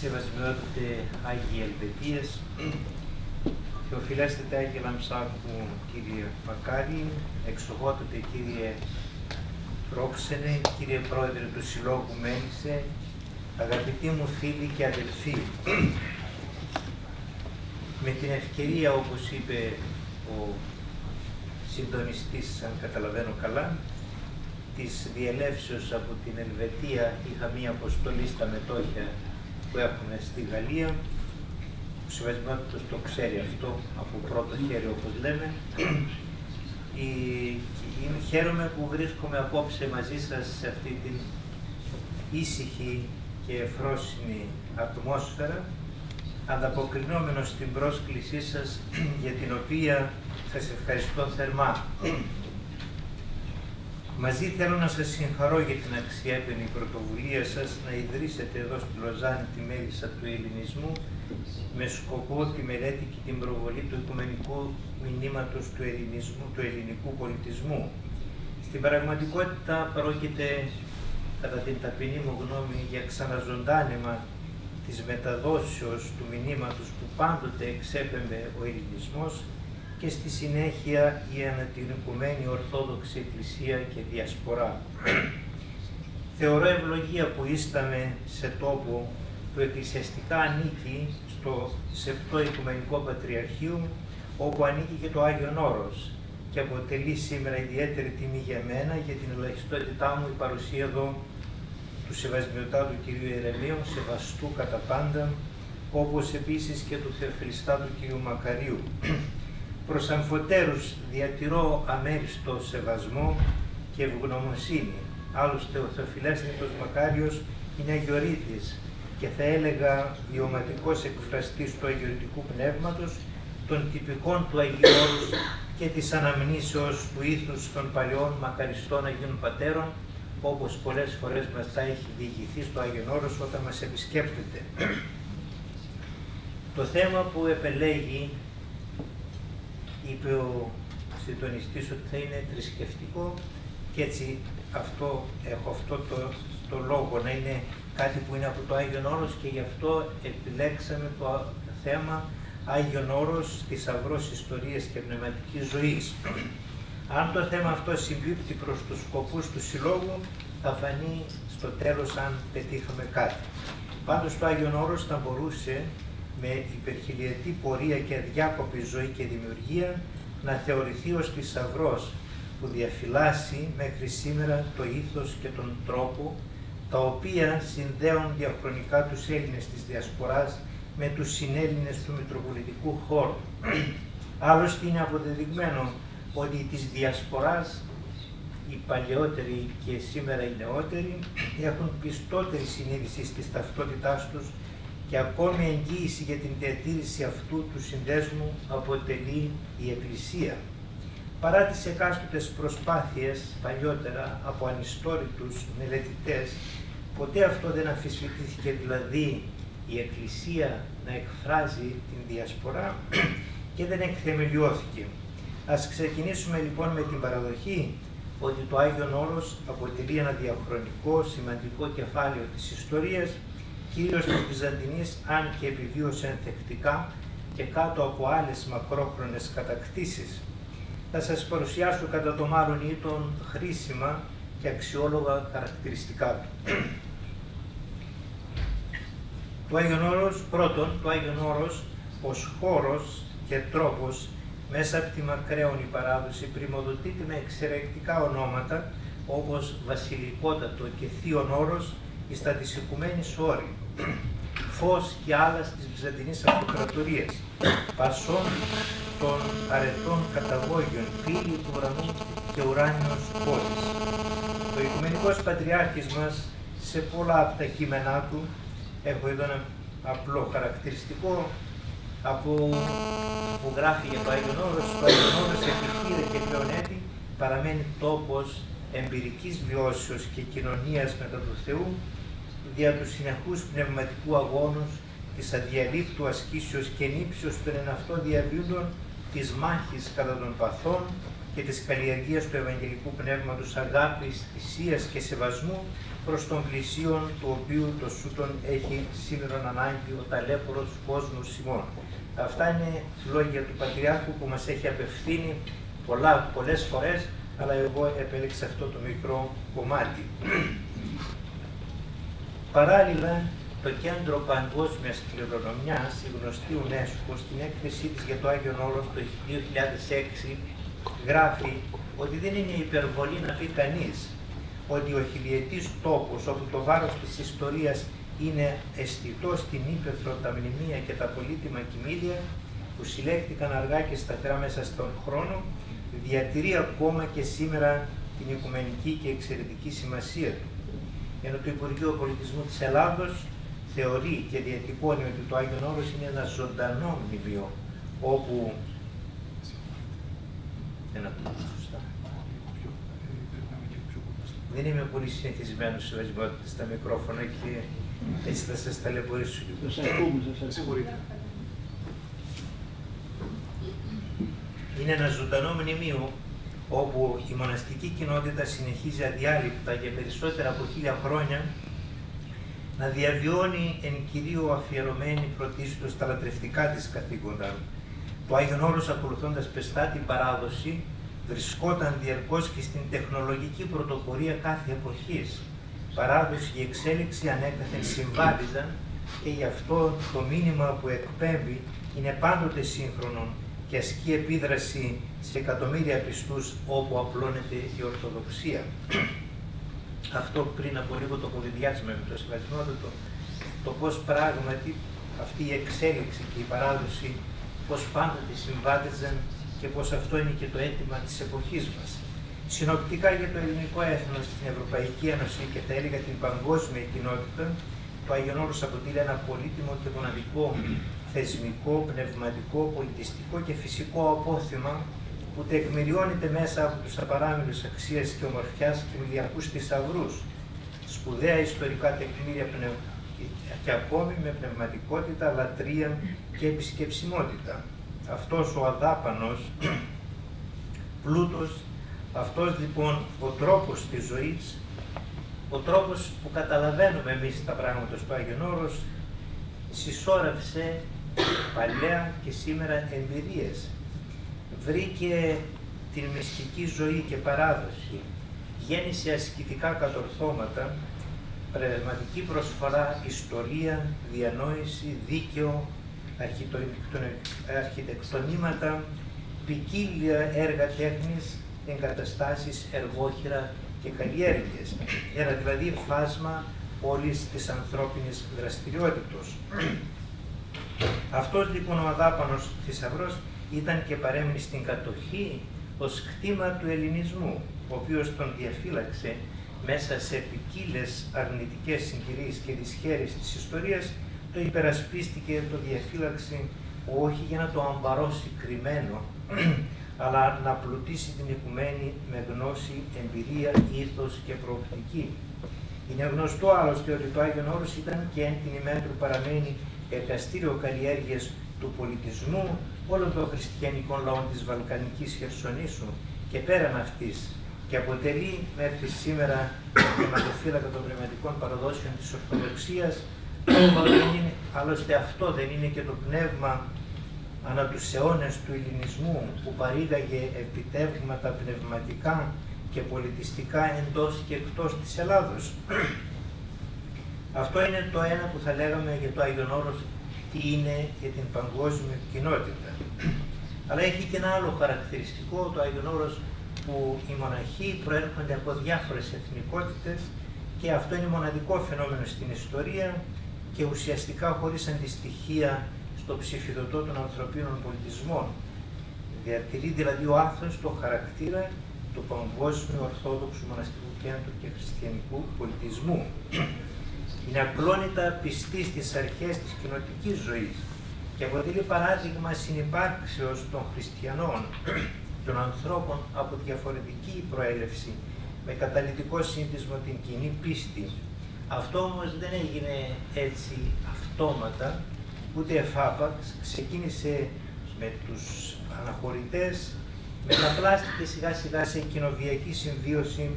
Σεβασμιότατε Άγιοι Ελβετίας, Θεοφυλάστατε Άγιε Λαμψάκου κύριε Μακάρη, εξοχότατε κύριε Πρόξενε, κύριε Πρόεδρε του Συλλόγου Μέλισσε, αγαπητοί μου φίλοι και αδελφοί, με την ευκαιρία, όπως είπε ο συντονιστής, αν καταλαβαίνω καλά, της διελεύσεως από την Ελβετία, είχα μία αποστολή στα μετόχια που έχουμε στη Γαλλία. Ο Σεβασμιότατος το ξέρει αυτό από πρώτο χέρι, όπως λέμε. Χαίρομαι που βρίσκομαι απόψε μαζί σας σε αυτή την ήσυχη και ευφρόσινη ατμόσφαιρα, ανταποκρινόμενος στην πρόσκλησή σας, για την οποία σας ευχαριστώ θερμά. Μαζί θέλω να σας συγχαρώ για την αξιέπαινη πρωτοβουλία σας να ιδρύσετε εδώ στη Λοζάνη τη Μέλισσα του Ελληνισμού με σκοπό τη μελέτη και την προβολή του οικουμενικού μηνύματος του ελληνικού πολιτισμού. Στην πραγματικότητα πρόκειται, κατά την ταπεινή μου γνώμη, για ξαναζωντάνεμα της μεταδόσεως του μηνύματος που πάντοτε εξέπεμπε ο ελληνισμός και στη συνέχεια η ανατηρικουμένη Ορθόδοξη Εκκλησία και Διασπορά. Θεωρώ ευλογία που ίσταμε σε τόπο που εκκλησιαστικά ανήκει στο Σεπτό Οικουμενικό Πατριαρχείο, όπου ανήκει και το Άγιον Όρος, και αποτελεί σήμερα ιδιαίτερη τιμή για μένα, για την ελαχιστότητά μου, η παρουσία εδώ του Σεβασμιωτάτου κ. Ιερεμίου, σεβαστού κατά πάντα, όπως επίσης και του Θεοφυλιστάτου κ. Μακαρίου. Προς αμφωτέρους διατηρώ αμέριστο σεβασμό και ευγνωμοσύνη. Άλλωστε, ο Θεοφυλάστητος Μακάριος είναι αγιορείτης και θα έλεγα βιωματικός εκφραστής του αγιορειτικού πνεύματος, των τυπικών του Αγίου Όρους και της αναμνήσεως του ήθους των παλαιών μακαριστών Αγίων Πατέρων, όπως πολλές φορές μας τα έχει διηγηθεί στο Άγιον Όρος όταν μας επισκέπτεται. Το θέμα που επελέγει, είπε ο συντονιστής ότι θα είναι θρησκευτικό, και έτσι αυτό, έχω αυτό το λόγο, να είναι κάτι που είναι από το Άγιον Όρος, και γι' αυτό επιλέξαμε το θέμα Άγιον Όρος, θησαυρός ιστορίας και πνευματικής ζωής. Αν το θέμα αυτό συμπίπτει προς τους σκοπούς του Συλλόγου, θα φανεί στο τέλος αν πετύχαμε κάτι. Πάντως το Άγιον Όρος θα μπορούσε, με υπερχιλιετή πορεία και αδιάκοπη ζωή και δημιουργία, να θεωρηθεί ως θησαυρός που διαφυλάσσει μέχρι σήμερα το ήθος και τον τρόπο, τα οποία συνδέουν διαχρονικά τους Έλληνες της Διασποράς με τους συνέλληνες του Μητροπολιτικού χώρου. Άλλωστε είναι αποδεδειγμένο ότι της Διασποράς οι παλαιότεροι και σήμερα οι νεότεροι έχουν πιστότερη συνείδηση της ταυτότητάς τους, και ακόμη εγγύηση για την διατήρηση αυτού του συνδέσμου αποτελεί η Εκκλησία. Παρά τις εκάστοτες προσπάθειες παλιότερα από ανιστόρητους μελετητές, ποτέ αυτό δεν αμφισβητήθηκε, δηλαδή η Εκκλησία να εκφράζει την Διασπορά, και δεν εκθεμελιώθηκε. Ας ξεκινήσουμε λοιπόν με την παραδοχή ότι το Άγιον Όρος αποτελεί ένα διαχρονικό, σημαντικό κεφάλαιο της ιστορίας, κυρίως της Βυζαντινής, αν και επιβίωσε ενθεκτικά και κάτω από άλλες μακρόχρονες κατακτήσεις. Θα σας παρουσιάσω κατά το μάλλον ή τον χρήσιμα και αξιόλογα χαρακτηριστικά του. Το Άγιον Όρος, πρώτον, το Άγιον Όρος ως χώρος και τρόπος μέσα από τη μακραίωνη παράδοση πρημοδοτείται με εξαιρετικά ονόματα, όπως βασιλικότατο και θείον όρος, στα της Οικουμένης Όρη, Φως και άλλα στις Βυζαντινής Αυτοκρατορίας, Πασών των αρετών καταγόγιων, Πύλη του ουρανού και ουράνιος πόλης. Ο Οικουμενικός Πατριάρχης μας, σε πολλά από τα κείμενά του, έχω εδώ ένα απλό χαρακτηριστικό, που γράφει για το Άγιον Όρος, το Άγιον Όρος επιχείρε και πλεονέτη παραμένει τόπος εμπειρικής βιώσεως και κοινωνίας μετά του Θεού, δια του συνεχούς πνευματικού αγώνους, της αδιαλείπτου ασκήσεως και νύψεως των εναυτών διαβίων, της μάχης κατά των παθών, και της καλλιεργίας του Ευαγγελικού Πνεύματος αγάπης, θυσίας και σεβασμού προς τον πλησίον του οποίου το σούτον έχει σίδρον ανάγκη ο ταλέπωρος κόσμος ημών. Αυτά είναι λόγια του Πατριάρχου που μας έχει απευθύνει πολλές φορές, αλλά εγώ επέλεξα αυτό το μικρό κομμάτι. Παράλληλα, το Κέντρο Παγκόσμιας Κληρονομιάς, η γνωστή UNESCO, στην έκθεσή της για το Άγιον Όρος το 2006, γράφει ότι δεν είναι υπερβολή να πει κανείς ότι ο χιλιετής τόπος, όπου το βάρος της ιστορίας είναι αισθητό στην ύπαιθρο, τα μνημεία και τα πολύτιμα κοιμήλια που συλλέχθηκαν αργά και σταθερά μέσα στον χρόνο, διατηρεί ακόμα και σήμερα την οικουμενική και εξαιρετική σημασία του. Ενώ το Υπουργείο Πολιτισμού της Ελλάδος θεωρεί και διατυπώνει ότι το Άγιον Όρος είναι ένα ζωντανό μνημείο, όπου... Δεν είμαι πολύ συνηθισμένος σε βασιμότητα στα μικρόφωνα και έτσι θα σας ταλαιπωρήσω λίγο. Είναι ένα ζωντανό μνημείο όπου η μοναστική κοινότητα συνεχίζει αδιάλειπτα για περισσότερα από 1000 χρόνια να διαβιώνει εν κυρίω αφιερωμένη πρωτίστως στα λατρευτικά της καθήκοντα. Το Άγιον Όρος, ακολουθώντας πεστά την παράδοση, βρισκόταν διαρκώς και στην τεχνολογική πρωτοπορία κάθε εποχής. Παράδοση και εξέλιξη ανέκαθεν συμβάδιζαν και γι' αυτό το μήνυμα που εκπέμπει είναι πάντοτε σύγχρονο και ασκεί επίδραση σε εκατομμύρια πιστούς όπου απλώνεται η Ορθοδοξία. Αυτό πριν από λίγο το κοβιδιάσαμε με το Συμβασιμότατο, το πώς πράγματι αυτή η εξέλιξη και η παράδοση, πώς πάντοτε συμβάδιζαν και πως αυτό είναι και το αίτημα της εποχής μας. Συνοπτικά για το ελληνικό έθνος, την Ευρωπαϊκή Ένωση και τα έλεγα την παγκόσμια κοινότητα, το Άγιον Όρος αποτελεί ένα πολύτιμο και μοναδικό θεσμικό, πνευματικό, πολιτιστικό και φυσικό απόθυμα που τεκμηριώνεται μέσα από τους απαράμιλους αξίες και ομορφιάς και μιλιακούς θησαυρούς, σπουδαία ιστορικά τεκμήρια και ακόμη με πνευματικότητα, λατρεία και επισκεψιμότητα. Αυτός ο αδάπανος πλούτος, αυτός λοιπόν ο τρόπος της ζωής, ο τρόπος που καταλαβαίνουμε εμείς τα πράγματα στο Άγιον Όρος, συσσόρευσε παλιά και σήμερα εμπειρίες. Βρήκε την μυστική ζωή και παράδοση, γέννησε ασκητικά κατορθώματα, πνευματική προσφορά, ιστορία, διανόηση, δίκαιο, αρχιτεκτονήματα, ποικίλια έργα τέχνης, εγκαταστάσεις, εργόχειρα και καλλιέργειες. Ένα δηλαδή φάσμα όλης της ανθρώπινης δραστηριότητος. Αυτός λοιπόν ο αδάπανος θησαυρός ήταν και παρέμεινε στην κατοχή ως κτήμα του ελληνισμού, ο οποίος τον διαφύλαξε μέσα σε ποικίλες αρνητικές συγκυρίες και δυσχέρειες της ιστορίας, το υπερασπίστηκε, το διαφύλαξε, όχι για να το αμπαρώσει κρυμμένο, αλλά να πλουτίσει την οικουμένη με γνώση, εμπειρία, ήθος και προοπτική. Είναι γνωστό άλλωστε ότι το Άγιον Όρος ήταν και εν την ημέτρου παραμένει εργαστήριο καλλιέργειας του πολιτισμού όλων των χριστιανικών λαών της Βαλκανικής Χερσονήσου και πέραν αυτής και αποτελεί μέχρι σήμερα θεματοφύλακα των πνευματικών παραδόσεων της Ορθοδοξίας. Άλλωστε αυτό δεν είναι και το πνεύμα ανά τους αιώνες του ελληνισμού που παρήγαγε επιτεύγματα πνευματικά και πολιτιστικά εντός και εκτός της Ελλάδος. Αυτό είναι το ένα που θα λέγαμε για το Άγιον Όρος, τι είναι για την παγκόσμια κοινότητα. Αλλά έχει και ένα άλλο χαρακτηριστικό το Άγιον Όρος, που οι μοναχοί προέρχονται από διάφορες εθνικότητες και αυτό είναι μοναδικό φαινόμενο στην ιστορία και ουσιαστικά χωρίς αντιστοιχεία στο ψηφιδωτό των ανθρωπίνων πολιτισμών. Διατηρεί δηλαδή ο άθος το χαρακτήρα του παγκόσμιου ορθόδοξου μοναστικού κέντρου και χριστιανικού πολιτισμού. Είναι ακλόνητα πιστή στις αρχές της κοινοτικής ζωής και αποτελεί παράδειγμα συνυπάρξεως των χριστιανών, των ανθρώπων από διαφορετική προέλευση, με καταλυτικό σύνδεσμο την κοινή πίστη. Αυτό όμως δεν έγινε έτσι αυτόματα, ούτε εφάπαξ, ξεκίνησε με τους αναχωρητές, μεταπλάστηκε σιγά σιγά σε κοινοβιακή συμβίωση,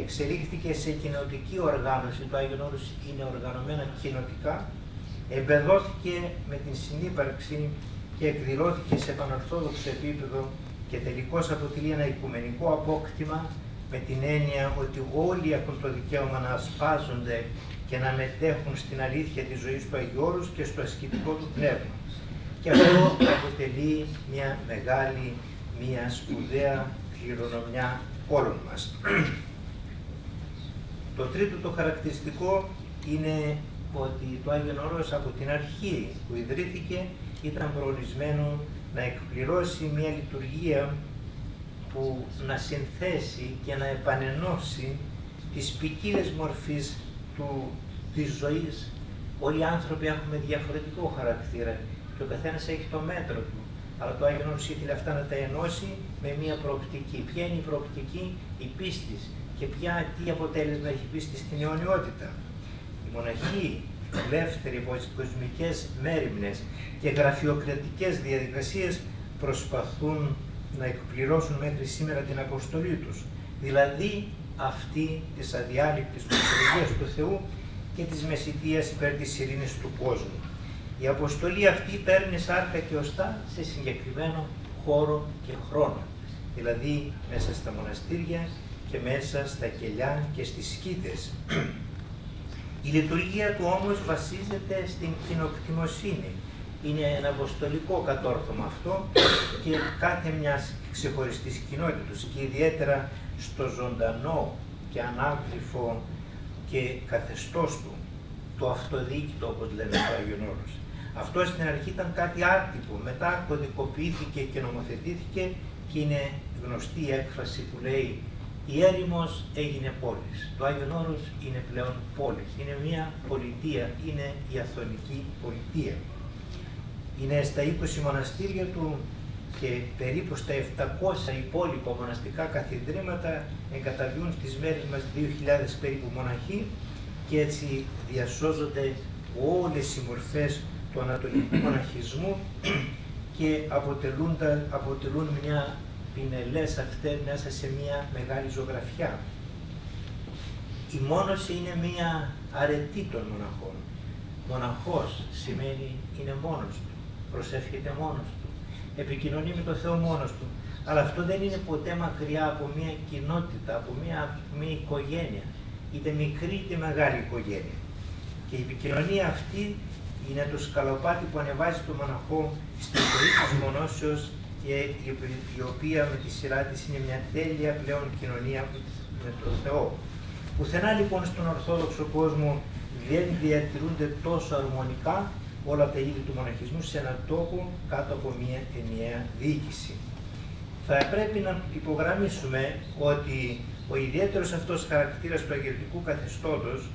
εξελίχθηκε σε κοινοτική οργάνωση, το Άγιον Όρος είναι οργανωμένα κοινοτικά, εμπεδόθηκε με την συνύπαρξη και εκδηλώθηκε σε πανορθόδοξο επίπεδο και τελικώς αποτελεί ένα οικουμενικό απόκτημα με την έννοια ότι όλοι έχουν το δικαίωμα να ασπάζονται και να μετέχουν στην αλήθεια της ζωής του Αγίου Όρους και στο ασκητικό του πνεύμα. Και αυτό αποτελεί μια μεγάλη, μια σπουδαία κληρονομιά όλων μας. Το τρίτο το χαρακτηριστικό είναι ότι το Άγιον Όρος από την αρχή που ιδρύθηκε ήταν προορισμένο να εκπληρώσει μια λειτουργία που να συνθέσει και να επανενώσει τις ποικίλες μορφές της ζωής. Όλοι οι άνθρωποι έχουμε διαφορετικό χαρακτήρα και ο καθένας έχει το μέτρο του. Αλλά το Άγιον Όρος ήθελε αυτά να τα ενώσει με μια προοπτική. Ποια είναι η προοπτική? Η πίστη. Και τι αποτέλεσμα έχει πίστη στην αιωνιότητα. Οι μοναχοί, ελεύθεροι από τις κοσμικές μέριμνες και γραφειοκρατικές διαδικασίες προσπαθούν να εκπληρώσουν μέχρι σήμερα την αποστολή τους. Δηλαδή αυτή της αδιάλειπτης προσευχής του Θεού και της μεσητείας υπέρ της ειρήνης του κόσμου. Η αποστολή αυτή παίρνει σάρκα και οστά σε συγκεκριμένο χώρο και χρόνο. Δηλαδή μέσα στα μοναστήρια και μέσα στα κελιά και στις σκήτες. Η λειτουργία του όμως βασίζεται στην κοινοκτημοσύνη. Είναι ένα αποστολικό κατόρθωμα αυτό και κάθε μιας ξεχωριστής κοινότητας και ιδιαίτερα στο ζωντανό και ανάγλυφο και καθεστώς του, το αυτοδιοίκητο όπως λέμε το Άγιον Όρος. Αυτό στην αρχή ήταν κάτι άτυπο, μετά κωδικοποιήθηκε και νομοθετήθηκε και είναι γνωστή η έκφραση που λέει «Η έρημος έγινε πόλης». Το Άγιον Όρος είναι πλέον πόλης, είναι μια πολιτεία, είναι η Αθωνική πολιτεία. Είναι στα 20 μοναστήρια του και περίπου στα 700 υπόλοιπα μοναστικά καθιδρύματα εγκαταλειούν στις μέρες μας 2.000 περίπου μοναχοί και έτσι διασώζονται όλες οι μορφές του ανατολικού μοναχισμού και αποτελούν μια πινελές αυτές μέσα σε μια μεγάλη ζωγραφιά. Η μόνωση είναι μια αρετή των μοναχών. Μοναχός σημαίνει είναι μόνος του, προσεύχεται μόνος του, επικοινωνεί με τον Θεό μόνος του. Αλλά αυτό δεν είναι ποτέ μακριά από μια κοινότητα, από μια οικογένεια, είτε μικρή είτε μεγάλη οικογένεια. Και η επικοινωνία αυτή είναι το σκαλοπάτι που ανεβάζει τον μοναχό στη ζωή της μονώσεως, η οποία με τη σειρά της είναι μια τέλεια πλέον κοινωνία με τον Θεό. Πουθενά λοιπόν στον Ορθόδοξο κόσμο δεν διατηρούνται τόσο αρμονικά όλα τα είδη του μοναχισμού σε έναν τόπο κάτω από μια ενιαία διοίκηση. Θα πρέπει να υπογραμμίσουμε ότι ο ιδιαίτερος αυτός χαρακτήρας του αγιορτικού καθεστώτος,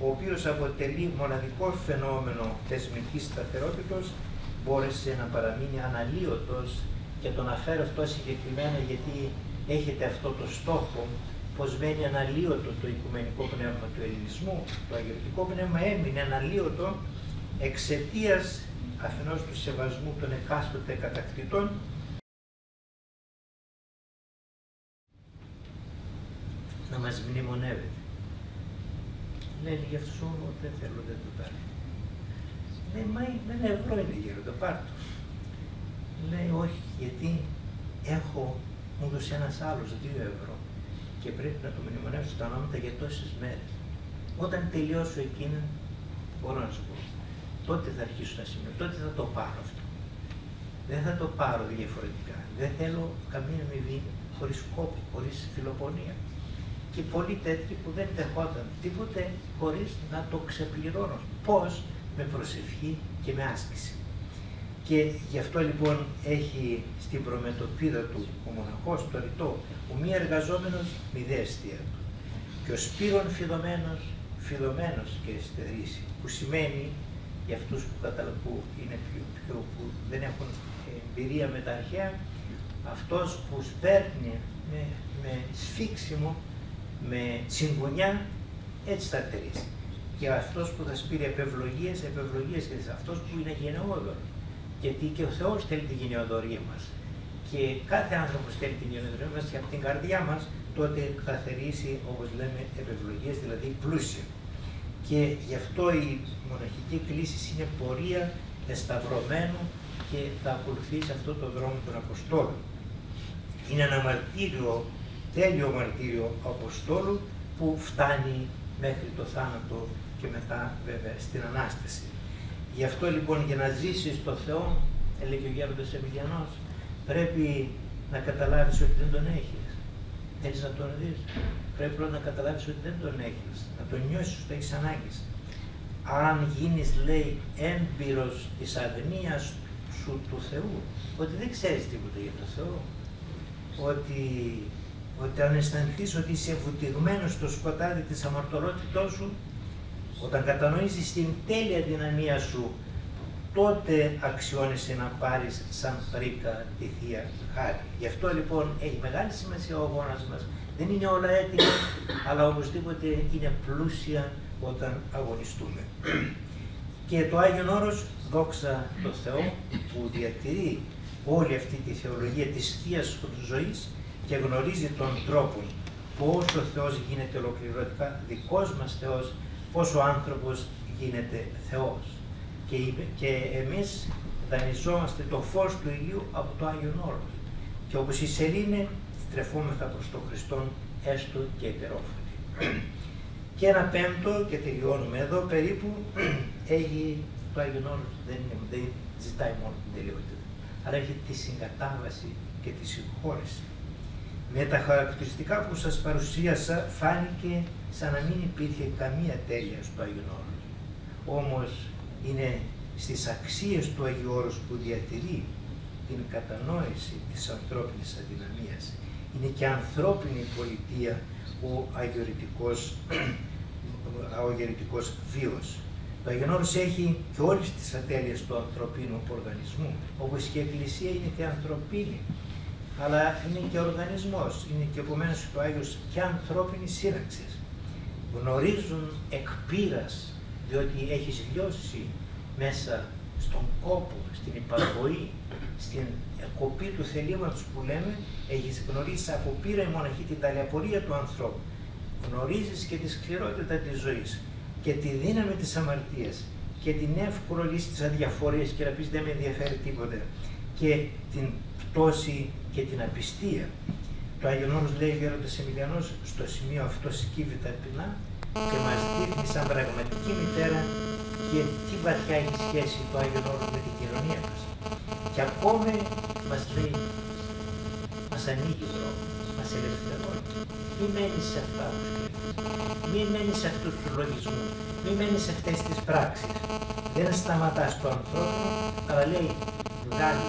ο οποίος αποτελεί μοναδικό φαινόμενο θεσμικής σταθερότητος, μπόρεσε να παραμείνει αναλύωτος και τον αναφέρω αυτό συγκεκριμένα γιατί έχετε αυτό το στόχο πως μένει αναλύωτο το οικουμενικό πνεύμα του ελληνισμού. Το αγιορτικό πνεύμα έμεινε αναλύωτο εξαιτίας αφενός του σεβασμού των εκάστοτε κατακτητών να μας μνημονεύεται. Λένε γι' αυτό δεν θέλω, δεν το πάρει. Λέει, μα ένα ευρώ είναι γέροντα, πάρ' το. Λέει, όχι, γιατί μου έδωσε ένας άλλος 2 ευρώ και πρέπει να το μνημονεύσω τα ονόματα για τόσες μέρες. Όταν τελειώσω εκείνα, μπορώ να σου πω, τότε θα αρχίσω να σημειώνω, τότε θα το πάρω αυτό. Δεν θα το πάρω διαφορετικά. Δεν θέλω καμία αμοιβή χωρίς κόπο, χωρίς φιλοπονία. Και πολλοί τέτοιοι που δεν δεχόταν τίποτε χωρίς να το ξεπληρώνω. Πώς? Με προσευχή και με άσκηση. Και γι' αυτό λοιπόν έχει στην προμετωπίδα του ο μοναχός το ρητό, ο μη εργαζόμενος μη δε εστία του. Και ο σπύρον φιδωμένος, φιδωμένος και εστερήσει, που σημαίνει για αυτούς που είναι που δεν έχουν εμπειρία με τα αρχαία, αυτός που σπέρνει με σφίξιμο, με τσιγκουνιά, έτσι θα τερήσει. Και αυτός που θα σπείρει επευλογίες, επευλογίες και αυτός που είναι γενναιόδωρος. Γιατί και ο Θεός θέλει την γενναιοδωρία μας. και κάθε άνθρωπο στέλνει την γενοδορία και από την καρδιά μας, τότε θα θερήσει, όπως λέμε, επευλογίες, δηλαδή πλούσιο. Και γι' αυτό η μοναχική κλήση είναι πορεία εσταυρωμένου και θα ακολουθήσει αυτό το δρόμο των Αποστόλων. Είναι ένα μαρτύριο, τέλειο μαρτύριο Αποστόλου που φτάνει μέχρι το θάνατο και μετά βέβαια στην Ανάσταση. Γι' αυτό λοιπόν για να ζήσεις το Θεό, έλεγε ο Γέροντας Εμιλιανός, πρέπει να καταλάβεις ότι δεν τον έχεις. Θέλεις να τον δεις. Πρέπει πρώτα να καταλάβεις ότι δεν τον έχεις. Να τον νιώσεις, το έχεις ανάγκη. Αν γίνεις, λέει, έμπειρος της αγνίας σου του Θεού, ότι δεν ξέρεις τίποτα για τον Θεό, ότι αν αισθανθείς ότι είσαι βουτυγμένος στο σκοτάδι της αμαρτωλότητός σου, όταν κατανοήσεις την τέλεια δυναμία σου, τότε αξιώνεσαι να πάρεις σαν φρίκα τη Θεία Χάρη. Γι' αυτό λοιπόν έχει μεγάλη σημασία ο αγώνας μας. Δεν είναι όλα έτοιμα, αλλά οπωσδήποτε είναι πλούσια όταν αγωνιστούμε. Και το Άγιον Όρος, δόξα τω Θεώ, που διατηρεί όλη αυτή τη θεολογία της Θείας Ζωής και γνωρίζει τον τρόπο που όσο ο Θεός γίνεται ολοκληρωτικά δικός μας Θεός, όσο ο άνθρωπος γίνεται Θεός. Και εμείς δανειζόμαστε το φως του Ηλίου από το Άγιον Όρος. Και όπως η σελήνε, στρεφόμεθα προς τον Χριστόν, έστω και υπερόφατη. Και ένα πέμπτο, και τελειώνουμε εδώ περίπου, έχει το Άγιον Όρος, δεν ζητάει μόνο την τελειότητα, αλλά έχει τη συγκατάβαση και τη συγχώρεση. Με τα χαρακτηριστικά που σας παρουσίασα, φάνηκε σαν να μην υπήρχε καμία τέλεια στο Άγιον Όρος. Όμως είναι στις αξίες του Αγίου Όρους που διατηρεί την κατανόηση της ανθρώπινης αδυναμίας. Είναι και ανθρώπινη πολιτεία ο αγιορητικός βίος. Το Άγιον Όρος έχει και όλες τις ατέλειες του ανθρωπίνου οργανισμού, όπως και η Εκκλησία είναι και ανθρωπίνη, αλλά είναι και οργανισμός, είναι και επομένως το Άγιος και ανθρώπινη σύραξη. Γνωρίζουν εκ πείρας, διότι έχεις λιώσει μέσα στον κόπο, στην υπακοή, στην κοπή του θελήματος που λέμε, έχεις γνωρίσει από πείρα η μοναχή την ταλαιπωρία του ανθρώπου. Γνωρίζεις και τη σκληρότητα της ζωής και τη δύναμη της αμαρτίας και την εύκολη στις αδιαφορίες και να πεις δεν με ενδιαφέρει τίποτα και την πτώση και την απιστία. Το Άγιον Όρος, λέει ο Γέροντας Εμιλιανός, στο σημείο αυτό σκύβει ταπεινά και μας δείχνει σαν πραγματική μητέρα και τι βαθιά έχει σχέση το Άγιον Όρος με την κοινωνία μας. Και ακόμη μας λέει, μας ανοίγει δρόμο, μας ελευθερώνει. Μην μένεις σε αυτά που σκέφτεσαι, μην μένεις σε αυτούς τους λογισμούς, μην μένεις σε αυτές τις πράξεις. Δεν σταματάς το ανθρώπινο, αλλά λέει βγάλει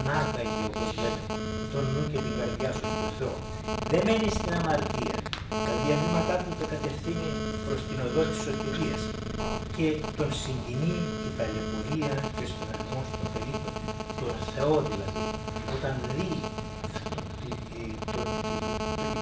ανάγκαγη, όπως λέμε, τον νου και την καρδιά σου στον Θεό. Δεν μένεις στην αμαρτία. Τα διαβήματά του τα κατευθύνει προς την οδό της σωτηρίας και τον συγκινεί η ταλαιπωρία και στον αριθμό στον περίπτω, τον Θεό δηλαδή. Όταν δει την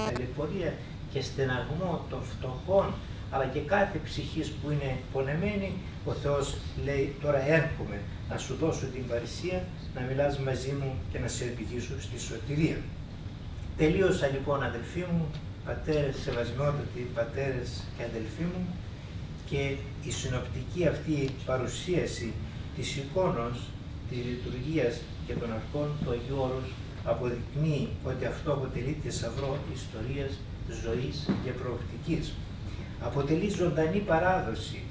ταλαιπωρία και στεναγμό των φτωχών, αλλά και κάθε ψυχής που είναι πονεμένη, ο Θεός λέει τώρα έρχομαι να σου δώσω την παρησία, να μιλάς μαζί μου και να σε οδηγήσω στη σωτηρία. Τελείωσα λοιπόν αδελφοί μου, πατέρες, σεβασμιότατοι πατέρες και αδελφοί μου, και η συνοπτική αυτή παρουσίαση της εικόνος, της λειτουργίας και των αρχών του Αγίου Όρους αποδεικνύει ότι αυτό αποτελεί θησαυρό ιστορίας, ζωής και προοπτικής. Αποτελεί ζωντανή παράδοση,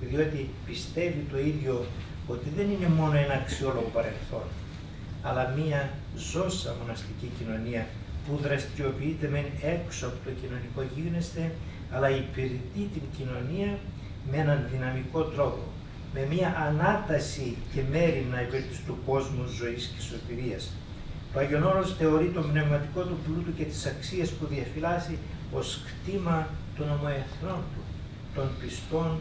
διότι πιστεύει το ίδιο ότι δεν είναι μόνο ένα αξιόλογο παρελθόν, αλλά μία ζώσα μοναστική κοινωνία που δραστηριοποιείται μεν έξω από το κοινωνικό γίγνεσθε, αλλά υπηρετεί την κοινωνία με έναν δυναμικό τρόπο, με μία ανάταση και μέρημνα υπέρ της του κόσμου ζωής και σωτηρίας. Το Άγιον Όρος θεωρεί τον πνευματικό του πλούτο και τις αξίες που διαφυλάσσει ως κτήμα των ομοεθνών του, των πιστών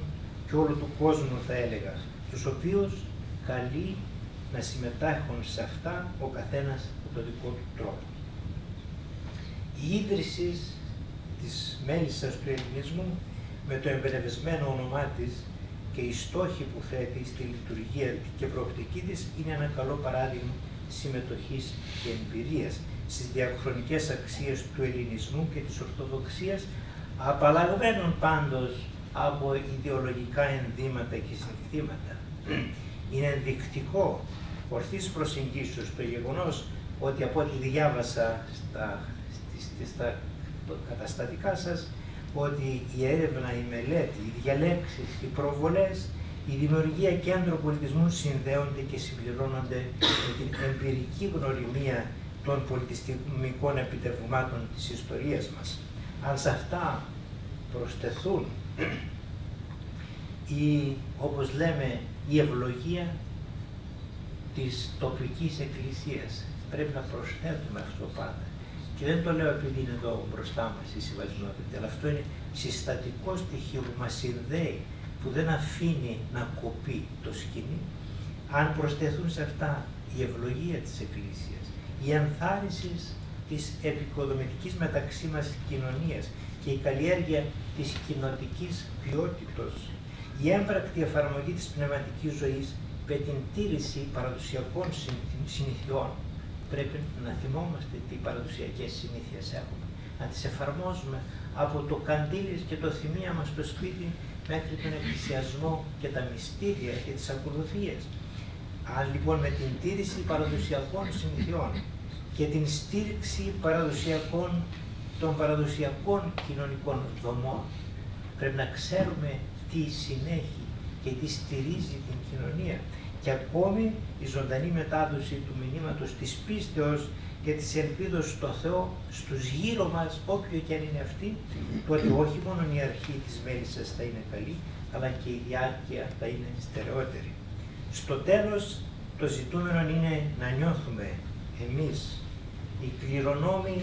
και όλου του κόσμου θα έλεγα, τους οποίους καλεί να συμμετάχουν σε αυτά ο καθένας με τον δικό του τρόπο. Η ίδρυση της μέλισσας του ελληνισμού με το εμπερευεσμένο όνομά της και οι στόχοι που θέτει στη λειτουργία και προοπτική της είναι ένα καλό παράδειγμα συμμετοχής και εμπειρίας στις διαχρονικές αξίες του ελληνισμού και της ορθοδοξίας, απαλλαγμένων πάντως από ιδεολογικά ενδύματα και συνθήματα. Είναι ενδεικτικό ορθής προσεγγίσεως το γεγονός ότι από ό,τι διάβασα στα καταστατικά σας, ότι η έρευνα, η μελέτη, οι διαλέξεις, οι προβολές, η δημιουργία κέντρων πολιτισμού συνδέονται και συμπληρώνονται με την εμπειρική γνωριμία των πολιτιστικών επιτευγμάτων της ιστορίας μας. Αν σε αυτά προσθεθούν η, όπως λέμε, η ευλογία της τοπικής εκκλησίας, πρέπει να προσθέτουμε αυτό πάντα. Και δεν το λέω επειδή είναι εδώ μπροστά μας η συμβατικότητα, αλλά αυτό είναι συστατικό στοιχείο που μας συνδέει, που δεν αφήνει να κοπεί το σκηνή. Αν προσθεθούν σε αυτά η ευλογία της Εκκλησίας, η ενθάρρυνση της επικοδομητικής μεταξύ μας κοινωνίας και η καλλιέργεια της κοινοτικής ποιότητος, η έμπρακτη εφαρμογή της πνευματικής ζωής με την τήρηση παραδοσιακών συνηθιών. Πρέπει να θυμόμαστε τι παραδοσιακές συνήθειες έχουμε, να τις εφαρμόζουμε από το καντήλι και το θυμία μας στο σπίτι μέχρι τον εκκλησιασμό και τα μυστήρια και τις ακολουθίες. Αν λοιπόν με την τήρηση παραδοσιακών συνήθειών και την στήριξη των παραδοσιακών κοινωνικών δομών, πρέπει να ξέρουμε τι συνέχει και τι στηρίζει την κοινωνία. Και ακόμη η ζωντανή μετάδοση του μηνύματος της πίστεως και της ελπίδος στο Θεό, στους γύρω μας, όποιο και αν είναι αυτή, το ότι όχι μόνο η αρχή της μέλισσας θα είναι καλή, αλλά και η διάρκεια θα είναι στερεότερη. Στο τέλος, το ζητούμενο είναι να νιώθουμε εμείς, οι κληρονόμοι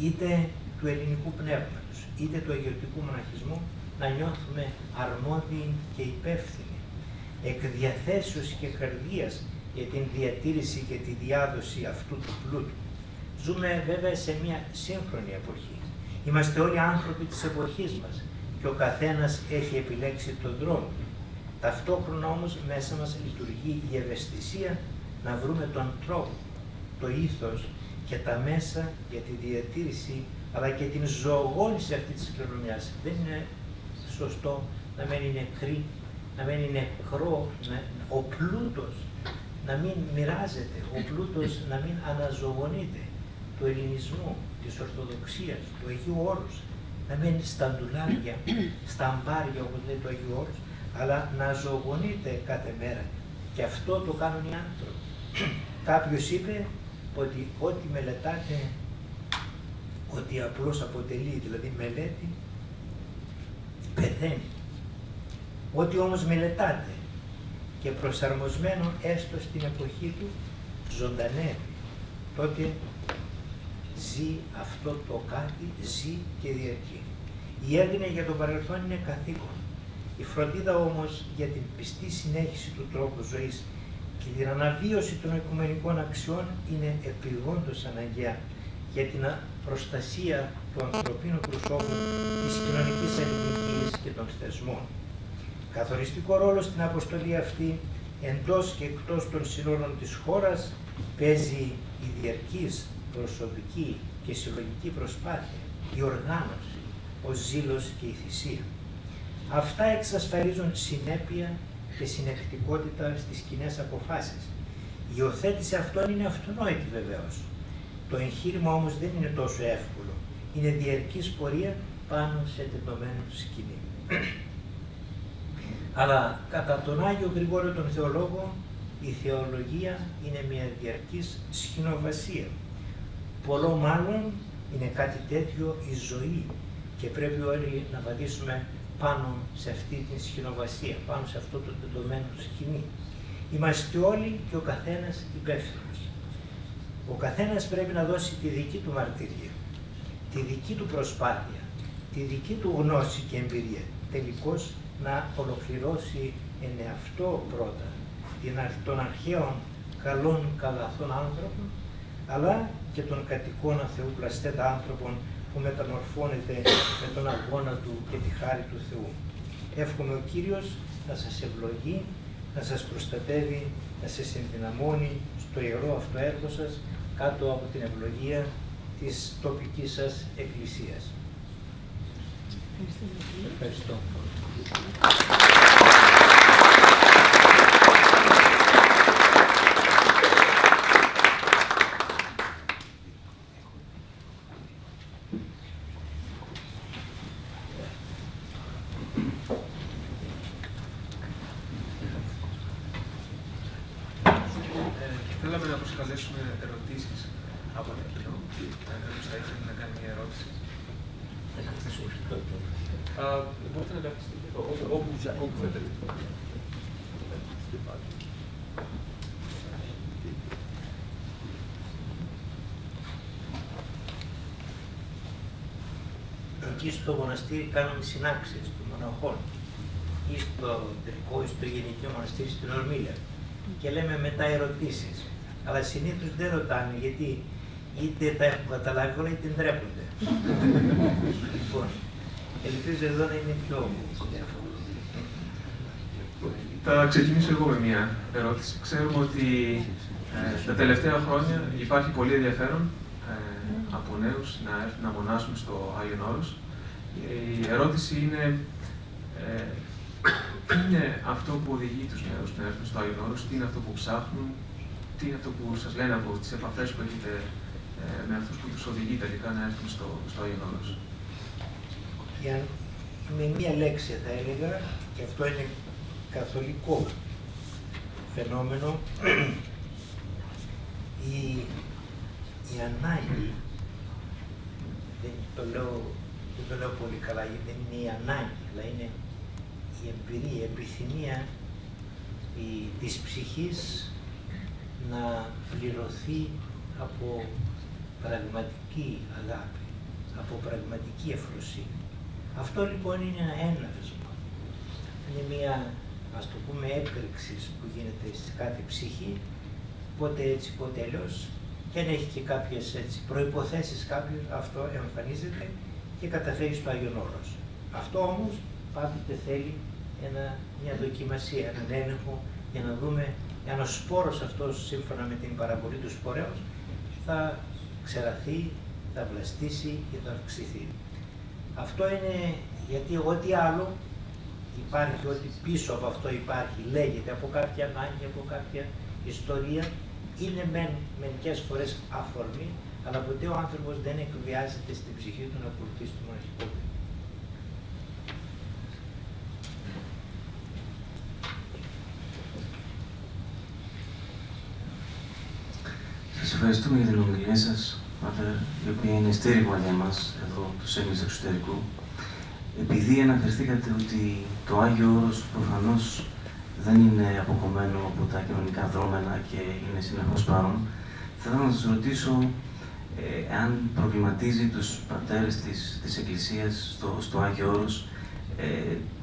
είτε του ελληνικού πνεύματος, είτε του αγιορτικού μοναχισμού, να νιώθουμε αρμόδιοι και υπεύθυνοι, εκ διαθέσεως και καρδίας για την διατήρηση και τη διάδοση αυτού του πλούτου. Ζούμε βέβαια σε μια σύγχρονη εποχή. Είμαστε όλοι άνθρωποι της εποχής μας και ο καθένας έχει επιλέξει τον δρόμο του. Ταυτόχρονα όμως μέσα μας λειτουργεί η ευαισθησία να βρούμε τον τρόπο, το ήθος και τα μέσα για τη διατήρηση αλλά και την ζωογόνηση αυτή της κληρονομιάς. Δεν είναι σωστό να μένει νεκρή, να μην είναι νεκρό, ο πλούτος να μην μοιράζεται, ο πλούτος να μην αναζωογονείται, του ελληνισμού, της ορθοδοξίας, του Αγίου Όρους, να μένει στα ντουλάρια, στα αμπάρια, όπως λέει το Αγίου Όρους, αλλά να ζωογονείται κάθε μέρα. Και αυτό το κάνουν οι άνθρωποι. Κάποιος είπε ότι ό,τι μελετάτε, ότι απλώς αποτελεί, δηλαδή μελέτη, πεθαίνει. Ό,τι όμως μελετάτε και προσαρμοσμένο έστω στην εποχή του ζωντανεύει, τότε ζει αυτό το κάτι, ζει και διαρκεί. Η έρευνα για το παρελθόν είναι καθήκον. Η φροντίδα όμως για την πιστή συνέχιση του τρόπου ζωής και την αναβίωση των οικουμενικών αξιών είναι επιγόντως αναγκαία για την προστασία του ανθρωπίνου προσώπου, της κοινωνικής αλληλεγγύης και των θεσμών. Καθοριστικό ρόλο στην αποστολή αυτή, εντός και εκτός των συνόρων της χώρας, παίζει η διαρκής προσωπική και συλλογική προσπάθεια, η οργάνωση, ο ζήλος και η θυσία. Αυτά εξασφαλίζουν συνέπεια και συνεκτικότητα στις κοινές αποφάσεις. Η υιοθέτηση αυτών είναι αυτονόητη βεβαίως. Το εγχείρημα όμως δεν είναι τόσο εύκολο. Είναι διαρκής πορεία πάνω σε τεντωμένο σκηνή. Αλλά κατά τον Άγιο Γρηγόριο τον Θεολόγο, η θεολογία είναι μια διαρκής σχηνοβασία. Πολλό μάλλον είναι κάτι τέτοιο η ζωή και πρέπει όλοι να βαδίσουμε πάνω σε αυτή την σχηνοβασία, πάνω σε αυτό το τεντωμένο σκηνή. Είμαστε όλοι και ο καθένας υπεύθυνος. Ο καθένας πρέπει να δώσει τη δική του μαρτυρία, τη δική του προσπάθεια, τη δική του γνώση και εμπειρία. Τελικώς, να ολοκληρώσει εν εαυτό πρώτα των αρχαίων καλών καλαθών άνθρωπων, αλλά και των κατοικών αθεουπλαστέτα άνθρωπων που μεταμορφώνεται με τον αγώνα του και τη χάρη του Θεού. Εύχομαι ο Κύριος να σας ευλογεί, να σας προστατεύει, να σας ενδυναμώνει το ιερό αυτό έργο σας κάτω από την ευλογία της τοπικής σας εκκλησίας. Ευχαριστώ. Θέλαμε να προσκαλέσουμε ερωτήσεις από τον κοινό. Αν κάποιος θα ήθελε να κάνει μια ερώτηση. Μπορείτε να καθίσετε όπου θέλετε. Εκεί στο μοναστήρι κάναμε συνάξεις των μοναχών ή στο τελικό ή στο γενικό μοναστήρι στην Ορμήλια και λέμε μετά ερωτήσεις. Αλλά συνήθως δεν ρωτάνε, γιατί είτε τα έχουν καταλάβει όλα είτε ντρέπονται. Λοιπόν, ελπίζω εδώ να είναι πιο όμορφο. Θα ξεκινήσω εγώ με μία ερώτηση. Ξέρουμε ότι τα τελευταία χρόνια υπάρχει πολύ ενδιαφέρον από νέους να έρθουν να μονάσουν στο Άγιον Όρος. Η ερώτηση είναι, τι είναι αυτό που οδηγεί τους νέους να έρθουν στο Άγιον Όρος, τι είναι αυτό που ψάχνουν, τι είναι αυτό που σας λένε από τις επαφές που έχετε με αυτούς που τους οδηγεί τελικά να έρθουν στο Άγιον Όρος. Με μία λέξη θα έλεγα, και αυτό είναι καθολικό φαινόμενο, η ανάγκη, δεν το λέω πολύ καλά, γιατί δεν είναι η ανάγκη, αλλά είναι η εμπειρία, η επιθυμία της ψυχής να πληρωθεί από πραγματική αγάπη, από πραγματική ευφροσύνη. Αυτό λοιπόν είναι ένα έναυσμα, είναι μια, ας το πούμε, έκρηξη που γίνεται στη κάθε ψυχή, πότε έτσι, πότε αλλιώς, και αν έχει και κάποιες έτσι προϋποθέσεις κάποιος, αυτό εμφανίζεται και καταφέρει στο Άγιον Όρος. Αυτό όμως πάντοτε θέλει μια δοκιμασία, έναν έλεγχο, για να δούμε αν ο σπόρος αυτός, σύμφωνα με την παραβολή του σπορέως, θα ξεραθεί, θα βλαστήσει και θα αυξηθεί. Αυτό είναι, γιατί ό,τι άλλο υπάρχει, ό,τι πίσω από αυτό υπάρχει, λέγεται από κάποια ανάγκη, από κάποια ιστορία, είναι μερικές φορές αφορμή, αλλά ποτέ ο άνθρωπος δεν εκβιάζεται στην ψυχή του να ακολουθήσει το μοναχικό του. Σας ευχαριστούμε για την ομιλία σας, Πάτερ, η οποία είναι στήριγμα για μας, εδώ, τους Έλληνες του εξωτερικού. Επειδή αναφερθήκατε ότι το Άγιο Όρος προφανώς δεν είναι αποκομμένο από τα κοινωνικά δρόμενα και είναι συνεχώς παρόν, θα ήθελα να σας ρωτήσω αν προβληματίζει τους πατέρες της Εκκλησίας στο Άγιο Όρος,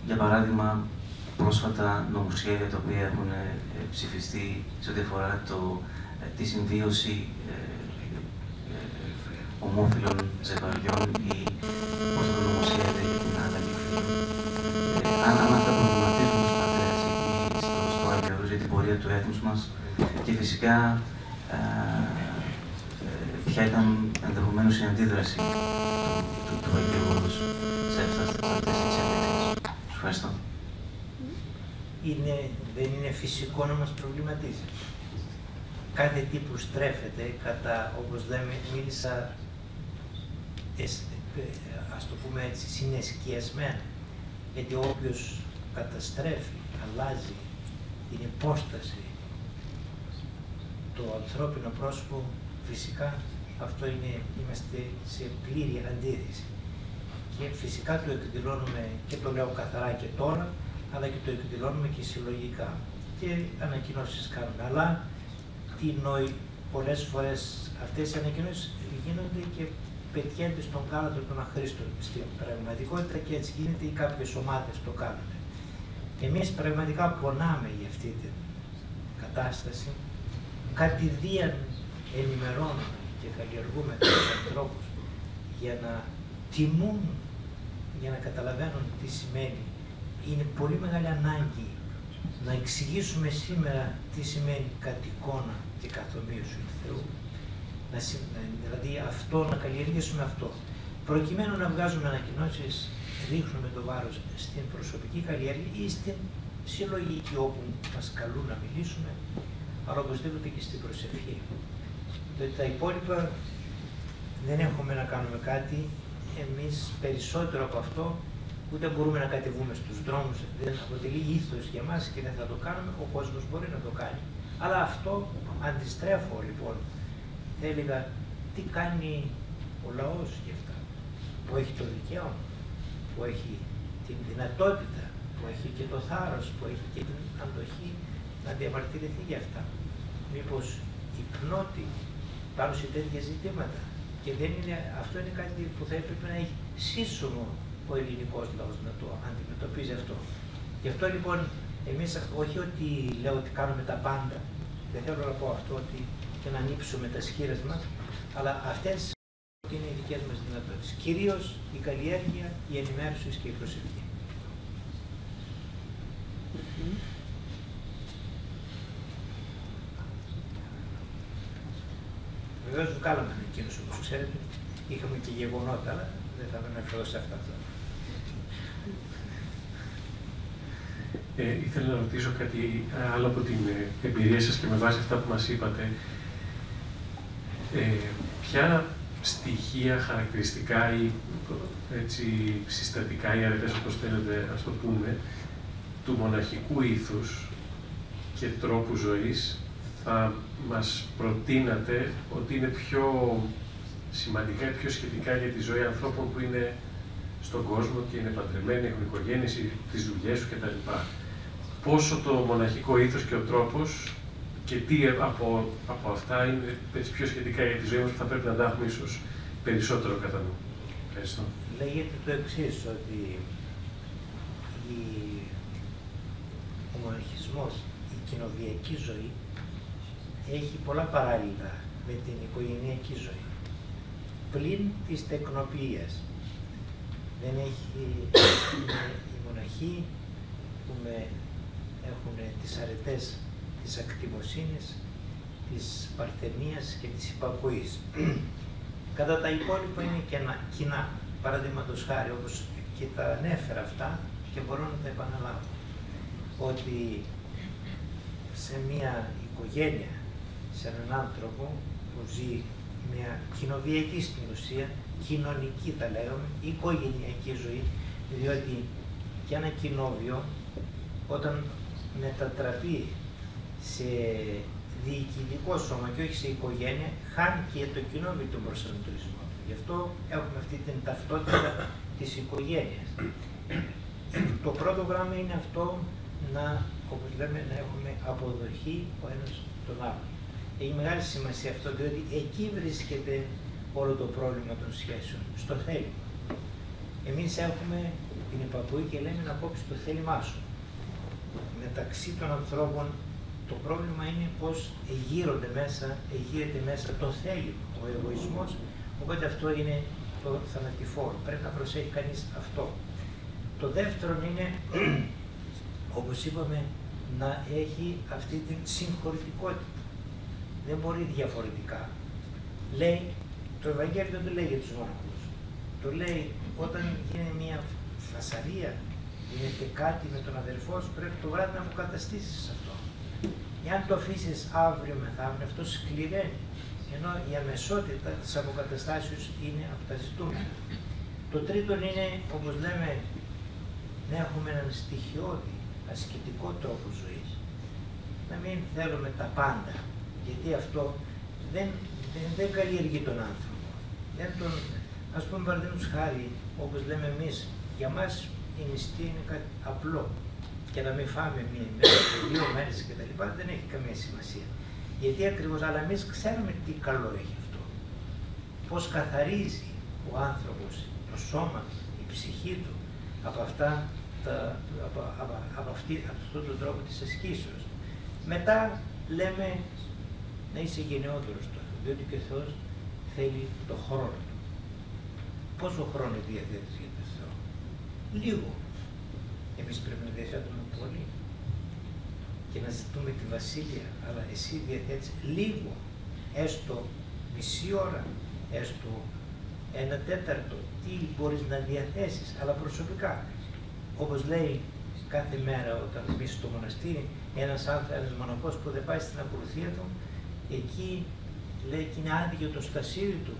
για παράδειγμα, πρόσφατα νομοσχέδια τα οποία έχουν ψηφιστεί σε ό,τι αφορά τη συμβίωση ομόφυλων ζευγαριών ή πώς το νομοσχέδιο για την αλλαγή φύλου. Αν αυτά προβληματίζουν τους πατέρες εκεί στο Άγιο Όρος για την πορεία του έθνους μας και φυσικά ποια ήταν ενδεχομένως η αντίδραση του Αγίου Όρους σε αυτές τις εξελίξεις. Σας ευχαριστώ. Δεν είναι φυσικό να μας προβληματίζει. Κάθε τι που στρέφεται κατά, όπως λέμε, μίλησα, ας το πούμε έτσι, συνεσκιασμένα. Γιατί όποιος καταστρέφει, αλλάζει την υπόσταση, το ανθρώπινο πρόσωπο, φυσικά αυτό είναι, είμαστε σε πλήρη αντίθεση. Και φυσικά το εκδηλώνουμε και το λέω καθαρά και τώρα, αλλά και το εκδηλώνουμε και συλλογικά. Και ανακοινώσεις κάνουμε, αλλά πολλές φορές αυτές οι ανακοινώσεις γίνονται και πετιέται στον κάλαθο των αχρήστων στην πραγματικότητα και έτσι γίνεται ή κάποιες ομάδες το κάνουν. Εμείς πραγματικά πονάμε για αυτή την κατάσταση, κατηδίαν ενημερώνουμε και καλλιεργούμε τους ανθρώπους για να τιμούν, για να καταλαβαίνουν τι σημαίνει. Είναι πολύ μεγάλη ανάγκη να εξηγήσουμε σήμερα τι σημαίνει κατ' εικόνα την καθομοίωση του Θεού. Δηλαδή αυτό, να καλλιεργήσουμε αυτό. Προκειμένου να βγάζουμε ανακοινώσεις, ρίχνουμε το βάρος στην προσωπική καλλιέργεια ή στην συλλογική, όπου μας καλούν να μιλήσουμε, αλλά οπωσδήποτε και στην προσευχή. Διότι τα υπόλοιπα δεν έχουμε να κάνουμε κάτι, εμείς περισσότερο από αυτό, ούτε μπορούμε να κατεβούμε στους δρόμους, δεν αποτελεί ήθος για μας και δεν θα το κάνουμε, ο κόσμος μπορεί να το κάνει. Αλλά αυτό αντιστρέφω λοιπόν, θα έλεγα, τι κάνει ο λαός γι' αυτά, που έχει το δικαίωμα, που έχει την δυνατότητα, που έχει και το θάρρος, που έχει και την αντοχή να διαμαρτυρηθεί γι' αυτά. Μήπως υπνώτη πάνω σε τέτοια ζητήματα, και δεν είναι, αυτό είναι κάτι που θα έπρεπε να έχει σύσσωμο ο ελληνικός λαός να το αντιμετωπίζει αυτό. Γι' αυτό λοιπόν εμείς, όχι ότι λέω ότι κάνουμε τα πάντα, δεν θέλω να πω αυτό, ότι και να ανοίξουμε τα σχήρες μας, αλλά αυτές είναι οι δικές μας δυνατότητες. Κυρίως η καλλιέργεια, η ενημέρωση και η προσευχή. Βεβαίως βγάλαμε εκείνους, όπως ξέρετε, είχαμε και γεγονότα, αλλά δεν θα αναφερθώ σε αυτά. Ήθελα να ρωτήσω κάτι άλλο από την εμπειρία σας και με βάση αυτά που μας είπατε. Ποια στοιχεία, χαρακτηριστικά ή έτσι, συστατικά ή αρετές, όπως θέλετε, ας το πούμε, του μοναχικού ήθους και τρόπου ζωής θα μας προτείνατε ότι είναι πιο σημαντικά ή πιο σχετικά για τη ζωή ανθρώπων που είναι στον κόσμο και είναι παντρεμένοι, έχουν οικογένειες, τις δουλειές σου κτλ. Πόσο το μοναχικό ήθος και ο τρόπος και τι από αυτά είναι πιο σχετικά για τη ζωή μας που θα πρέπει να τα έχουμε ίσως περισσότερο κατά νου. Ευχαριστώ. Λέγεται το εξής, ότι ο μοναχισμός, η κοινοβιακή ζωή έχει πολλά παράλληλα με την οικογενειακή ζωή, πλην της τεκνοποιίας. Δεν έχει οι μοναχοί που έχουν τις αρετές της ακτιμοσύνης, της παρθενίας και της υπακοής. Κατά τα υπόλοιπα είναι και κοινά, παραδείγματος χάρη, όπως και τα ανέφερα αυτά και μπορώ να τα επαναλάβω, ότι σε μία οικογένεια, σε έναν άνθρωπο που ζει μια κοινοβιακή στην ουσία, κοινωνική τα λέγαμε, οικογενειακή ζωή, διότι και ένα κοινόβιο όταν μετατραπεί σε διοικητικό σώμα και όχι σε οικογένεια, χάνει και το κοινόβιο τον προσανατολισμό του. Γι' αυτό έχουμε αυτή την ταυτότητα της οικογένειας. Το πρώτο γράμμα είναι αυτό, να, όπως λέμε, να έχουμε αποδοχή ο ένας τον άλλον. Έχει μεγάλη σημασία αυτό, διότι εκεί βρίσκεται όλο το πρόβλημα των σχέσεων, στο θέλημα. Εμείς έχουμε την υπακοή και λέμε να κόψεις το θέλημά σου. Μεταξύ των ανθρώπων το πρόβλημα είναι πως εγείρεται μέσα το θέλημα, ο εγωισμός, οπότε αυτό είναι το θανατηφόρο. Πρέπει να προσέχει κανείς αυτό. Το δεύτερο είναι, όπως είπαμε, να έχει αυτή την συγχωρητικότητα. Δεν μπορεί διαφορετικά. Λέει, το Ευαγγέλιο δεν το λέει για τους μοναχούς. Το λέει όταν γίνει μια φασαρία, γίνεται κάτι με τον αδερφό σου, πρέπει το βράδυ να μου καταστήσεις αυτό. Εάν το αφήσεις αύριο μεθαύριο, αυτό σκληραίνει. Ενώ η αμεσότητα της αποκαταστάσεως είναι από τα ζητούμενα. Το τρίτο είναι, όπως λέμε, να έχουμε έναν στοιχειώδη, ασκητικό τρόπο ζωής. Να μην θέλουμε τα πάντα. Γιατί αυτό δεν καλλιεργεί τον άνθρωπο. Δεν τον, ας πούμε, παραδείγματος χάρη, όπως λέμε εμείς, για μας η νηστεία είναι κάτι απλό. Και να μην φάμε μία μέρα, δύο μέρες κτλ. Δεν έχει καμία σημασία. Γιατί ακριβώς, αλλά εμείς ξέρουμε τι καλό έχει αυτό. Πώς καθαρίζει ο άνθρωπος το σώμα, η ψυχή του από, αυτά, από αυτόν τον τρόπο της ασκήσεως. Μετά λέμε να είσαι γενναιόδωρος τώρα, διότι και ο Θεός θέλει το χρόνο του. Πόσο χρόνο διαθέτεις για τον Θεό? Λίγο. Εμείς πρέπει να διαθέτουμε πολύ. και να ζητούμε τη βασίλεια, αλλά εσύ διαθέτεις λίγο, έστω μισή ώρα, έστω ένα τέταρτο, τι μπορείς να διαθέσεις, αλλά προσωπικά. Όπως λέει κάθε μέρα όταν μπεις στο μοναστήρι, ένας μοναχός που δεν πάει στην ακολουθία του, εκεί λέει και είναι άδειο το στασίδι του,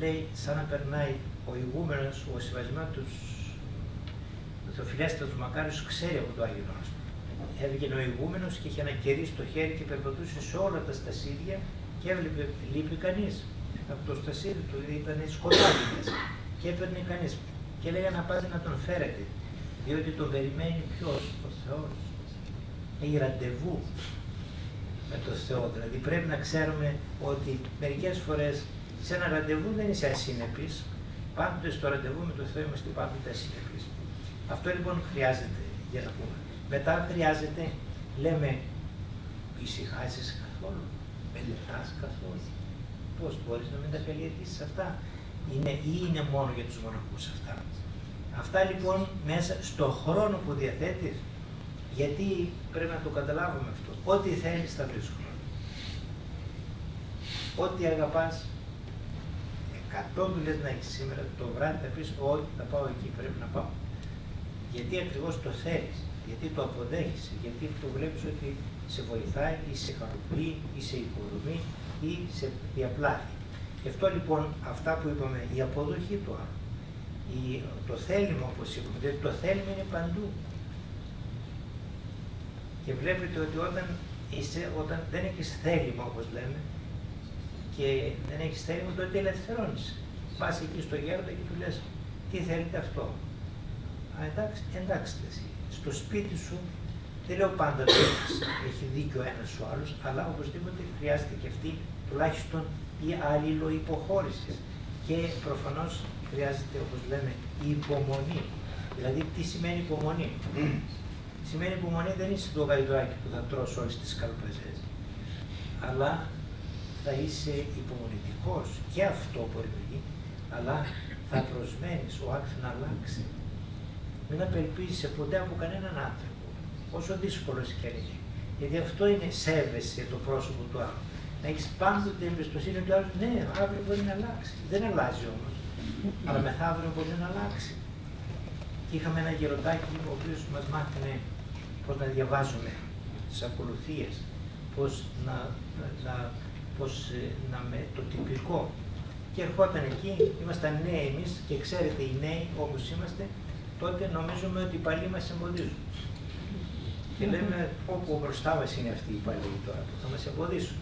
λέει σαν να περνάει ο ηγούμενος, ο συμβασμάτος, ο φιλέστατος Μακάριος ξέρει από το Άγιο Νόστο. Έβγαινε ο ηγούμενος και είχε ένα κερί στο χέρι και περπατούσε σε όλα τα στασίδια και έβλεπε, λείπει κανείς. Από το στασίδι του ήταν σκοτάδι μέσα και έπαιρνε κανείς. Και λέγανε να πάτε να τον φέρετε, διότι τον περιμένει ποιος, ο Θεός. Έχει ραντεβού με τον Θεό. Δηλαδή πρέπει να ξέρουμε ότι μερικές φορές σε ένα ραντεβού δεν είσαι ασύνεπης. Πάντοτε στο ραντεβού με τον Θεό είμαστε πάντοτε ασύνεπης. Αυτό λοιπόν χρειάζεται για να πούμε. Μετά χρειάζεται, λέμε, ησυχάζεις καθόλου, μελετάς καθόλου. Πώς μπορείς να μην τα καλλιεργήσεις αυτά. Είναι, ή είναι μόνο για τους μοναχούς αυτά. Αυτά λοιπόν μέσα στο χρόνο που διαθέτεις, γιατί πρέπει να το καταλάβουμε αυτό. Ό,τι θέλεις θα βρεις χρόνο. Ό,τι αγαπάς, 100 δουλειές να έχεις σήμερα, το βράδυ θα πεις ότι θα πάω εκεί, πρέπει να πάω. Γιατί ακριβώς το θέλεις, γιατί το αποδέχεσαι, γιατί το βλέπεις ότι σε βοηθάει ή σε χαροποιεί ή σε υποδομεί ή σε διαπλάθει. Γι' αυτό λοιπόν αυτά που είπαμε, η αποδοχή του άλλου, το θέλημα όπως είπαμε, δηλαδή το θέλημα είναι παντού. Και βλέπετε ότι όταν δεν έχεις θέλημα όπως λέμε και δεν έχεις θέλημα, τότε ελευθερώνεσαι. Πας εκεί στο γέροντα και του λες τι θέλετε αυτό. Α, εντάξει, εντάξει, στο σπίτι σου δεν λέω πάντα το έχει δίκιο ένας ο άλλος, αλλά οπωσδήποτε χρειάζεται και αυτή τουλάχιστον η αλληλοϋποχώρηση. Και προφανώς χρειάζεται, όπως λέμε, η υπομονή. Δηλαδή, τι σημαίνει υπομονή. Σημαίνει υπομονή δεν είσαι το γαϊδουράκι που θα τρως όλες τις καλοπαζές, αλλά θα είσαι υπομονητικός, και αυτό μπορεί να γίνει, αλλά θα προσμένεις ο άλλος να αλλάξει. Μην απελπίζεσαι ποτέ από κανέναν άνθρωπο, όσο δύσκολο και αν είναι. Γιατί αυτό είναι σέβεσαι το πρόσωπο του άλλου. Να έχεις πάντοτε εμπιστοσύνη ότι ο άλλος, ναι, αύριο μπορεί να αλλάξει. Δεν αλλάζει όμως, αλλά μεθαύριο μπορεί να αλλάξει. Και είχαμε ένα γεροντάκι ο οποίος μας μάθαινε πώς να διαβάζουμε τις ακολουθίες, το τυπικό. Και ερχόταν εκεί, ήμασταν νέοι εμείς και ξέρετε οι νέοι όπως είμαστε, τότε νομίζουμε ότι οι παλιοί μας εμποδίζουν. Και λέμε όπου μπροστά μας είναι αυτοί οι παλιοί τώρα που θα μας εμποδίσουν.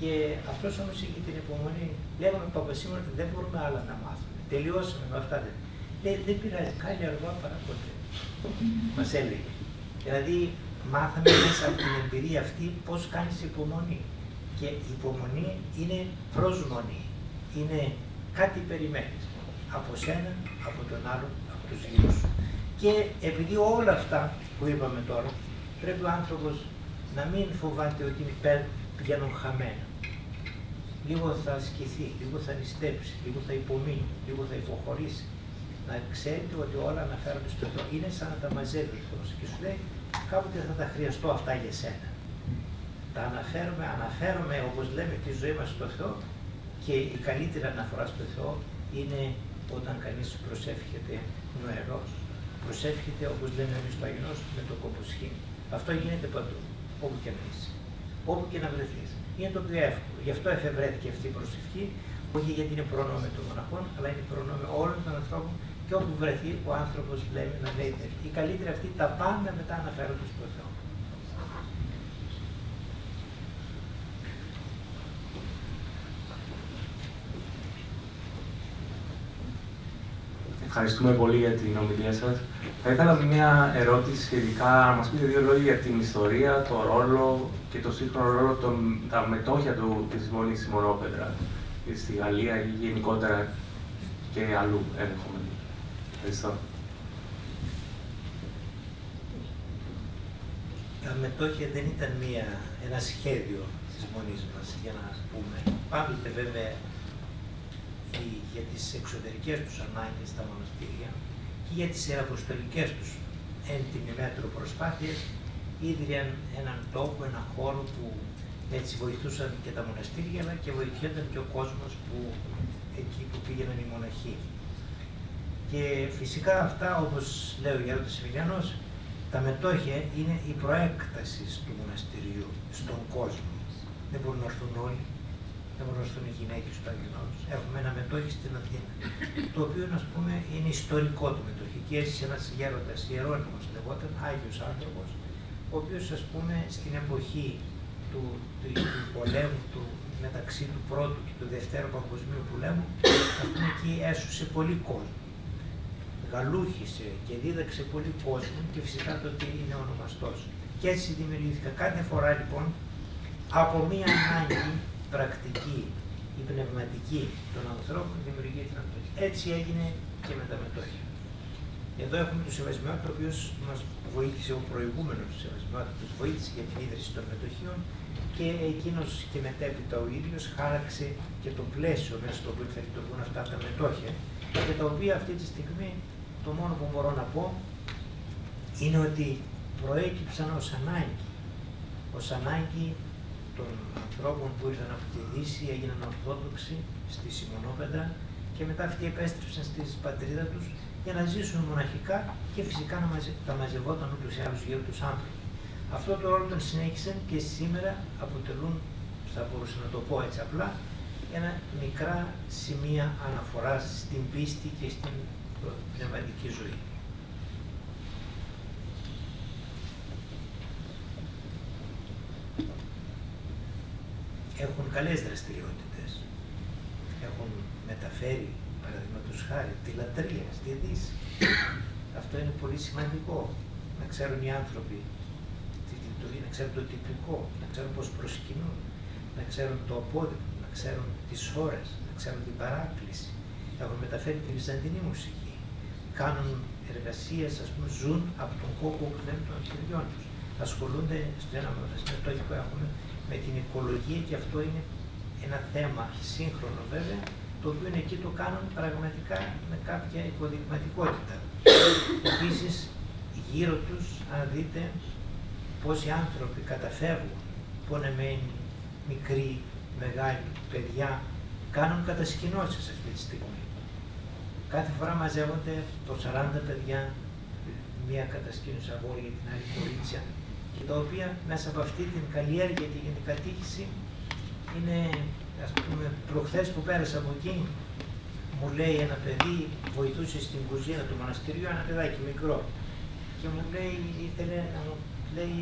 Και αυτός όμως είχε την υπομονή, λέγαμε Παπασίμωνα ότι δεν μπορούμε άλλα να μάθουμε, τελειώσαμε με αυτά. Δεν πειράζει, καλή αργά παρά ποτέ, μας έλεγε. Δηλαδή μάθαμε μέσα από την εμπειρία αυτή πώς κάνεις υπομονή. Και η υπομονή είναι προσμονή, είναι κάτι περιμένεις από σένα, από τον άλλον, τους γύρους. Και επειδή όλα αυτά που είπαμε τώρα, πρέπει ο άνθρωπος να μην φοβάται ότι πηγαίνουν χαμένα. Λίγο θα ασκηθεί, λίγο θα νηστέψει, λίγο θα υπομείνει, λίγο θα υποχωρήσει. Να ξέρετε ότι όλα αναφέρονται στο Θεό. Είναι σαν να τα μαζεύει ο Θεός και σου λέει κάποτε θα τα χρειαστώ αυτά για σένα. Τα αναφέρουμε όπως λέμε τη ζωή μας στο Θεό και η καλύτερη αναφορά στο Θεό είναι όταν κανείς προσεύχεται νοερός, προσεύχεται όπως λέμε εμείς στο Άγιο Νόστο με το κομποσχήνι. Αυτό γίνεται παντού, όπου και να είσαι, όπου και να βρεθείς. Είναι το πιο εύκολο. Γι' αυτό εφευρέθηκε αυτή η προσευχή, όχι γιατί είναι προνόμιο των μοναχών, αλλά είναι προνόμιο όλων των ανθρώπων και όπου βρεθεί ο άνθρωπος λέμε να λέει η καλύτερη αυτή τα πάντα μετά αναφέρονται στο Θεό. Ευχαριστούμε πολύ για την ομιλία σας. Θα ήθελα μια ερώτηση σχετικά να μας πείτε δύο λόγια για την ιστορία, το ρόλο και το σύγχρονο ρόλο τα μετόχια του Μονής στη Μονόπετρα, στη Γαλλία ή γενικότερα και αλλού ενδεχομένως. Ευχαριστώ. Τα μετόχια δεν ήταν ένα σχέδιο της Μονής μας, για να πούμε. Πάντοτε βέβαια για τις εξωτερικές τους ανάγκες στα μοναστήρια και για τις αποστολικές τους εν τη μέτρο προσπάθειες ίδρυαν έναν τόπο, έναν χώρο που έτσι βοηθούσαν και τα μοναστήρια, αλλά και βοηθιόταν και ο κόσμος που, εκεί που πήγαιναν οι μοναχοί. Και φυσικά αυτά, όπως λέει ο Γέροντας Σιμιλιανός, τα μετόχια είναι η προέκταση του μοναστηριού στον κόσμο. Δεν μπορούν να έρθουν όλοι, δεν μπορούν να έρθουν οι γυναίκες του Αγιονόρους. Έχουμε ένα μετόχι στην Αθήνα, το οποίο, ας πούμε, είναι ιστορικό το μετόχι. Και έτσι ένας γέροντας, Ιερώνυμος λεγόταν, Άγιος άνθρωπος, ο οποίος, ας πούμε, στην εποχή του πολέμου, μεταξύ του πρώτου και του δευτέρου παγκοσμίου πολέμου, ας πούμε, εκεί έσωσε πολύ κόσμο. Γαλούχησε και δίδαξε πολύ κόσμο και φυσικά τότε είναι ονομαστός. Και έτσι δημιουργήθηκα. Κάθε φορά λοιπόν από μία ανάγκη πρακτική ή πνευματική των ανθρώπων δημιουργήθηκαν τότε. Έτσι έγινε και με τα μετόχια. Εδώ έχουμε τον Σεβασμιώτατο, ο οποίος μας βοήθησε, ο προηγούμενος Σεβασμιώτατος βοήθησε για την ίδρυση των μετοχίων και εκείνος και μετέπειτα ο ίδιος χάραξε και το πλαίσιο μέσα στο οποίο θα λειτουργούν αυτά τα μετόχια, και τα οποία αυτή τη στιγμή το μόνο που μπορώ να πω είναι ότι προέκυψαν ως ανάγκη των ανθρώπων που ήρθαν από τη Δύση, έγιναν Ορθόδοξοι στη Σιμονόπεντρα και μετά αυτοί επέστρεψαν στη πατρίδα τους για να ζήσουν μοναχικά και φυσικά να τα μαζευόταν ούτως ή άλλως γύρω τους άνθρωποι. Αυτό το ρόλο τον συνέχισαν και σήμερα αποτελούν, θα μπορούσα να το πω έτσι απλά, ένα μικρά σημεία αναφοράς στην πίστη και στην πνευματική ζωή. Έχουν καλές δραστηριότητες, έχουν μεταφέρει, παραδείγματος χάρη, τη λατρεία στη Δύση. Αυτό είναι πολύ σημαντικό, να ξέρουν οι άνθρωποι τη λειτουργία, να ξέρουν το τυπικό, να ξέρουν πώς προσκυνούν, να ξέρουν το απόδειγμα, να ξέρουν τις ώρες, να ξέρουν την παράκληση. Έχουν μεταφέρει τη βυζαντινή μουσική, κάνουν εργασίες, ας πούμε, ζουν από τον κόκο που κλέβουν των χεριών τους. Ασχολούνται στο ένα μετοχικό που έχουμε με την οικολογία και αυτό είναι ένα θέμα σύγχρονο βέβαια, το οποίο εκεί το κάνουν πραγματικά με κάποια υποδειγματικότητα. Επίσης, γύρω τους, αν δείτε πόσοι άνθρωποι καταφεύγουν, πονεμένοι, μικροί, μεγάλοι, παιδιά, κάνουν κατασκηνώσεις αυτή τη στιγμή. Κάθε φορά μαζεύονται το 40 παιδιά, μία κατασκήνωση αγόρια, την άλλη κορίτσια, και τα οποία μέσα από αυτή την καλλιέργεια και την κατήχηση είναι, ας πούμε, προχθές που πέρασα από εκεί, μου λέει ένα παιδί, βοηθούσε στην κουζίνα του μοναστηριού, ένα παιδάκι μικρό, και μου λέει, ήθελε να μου λέει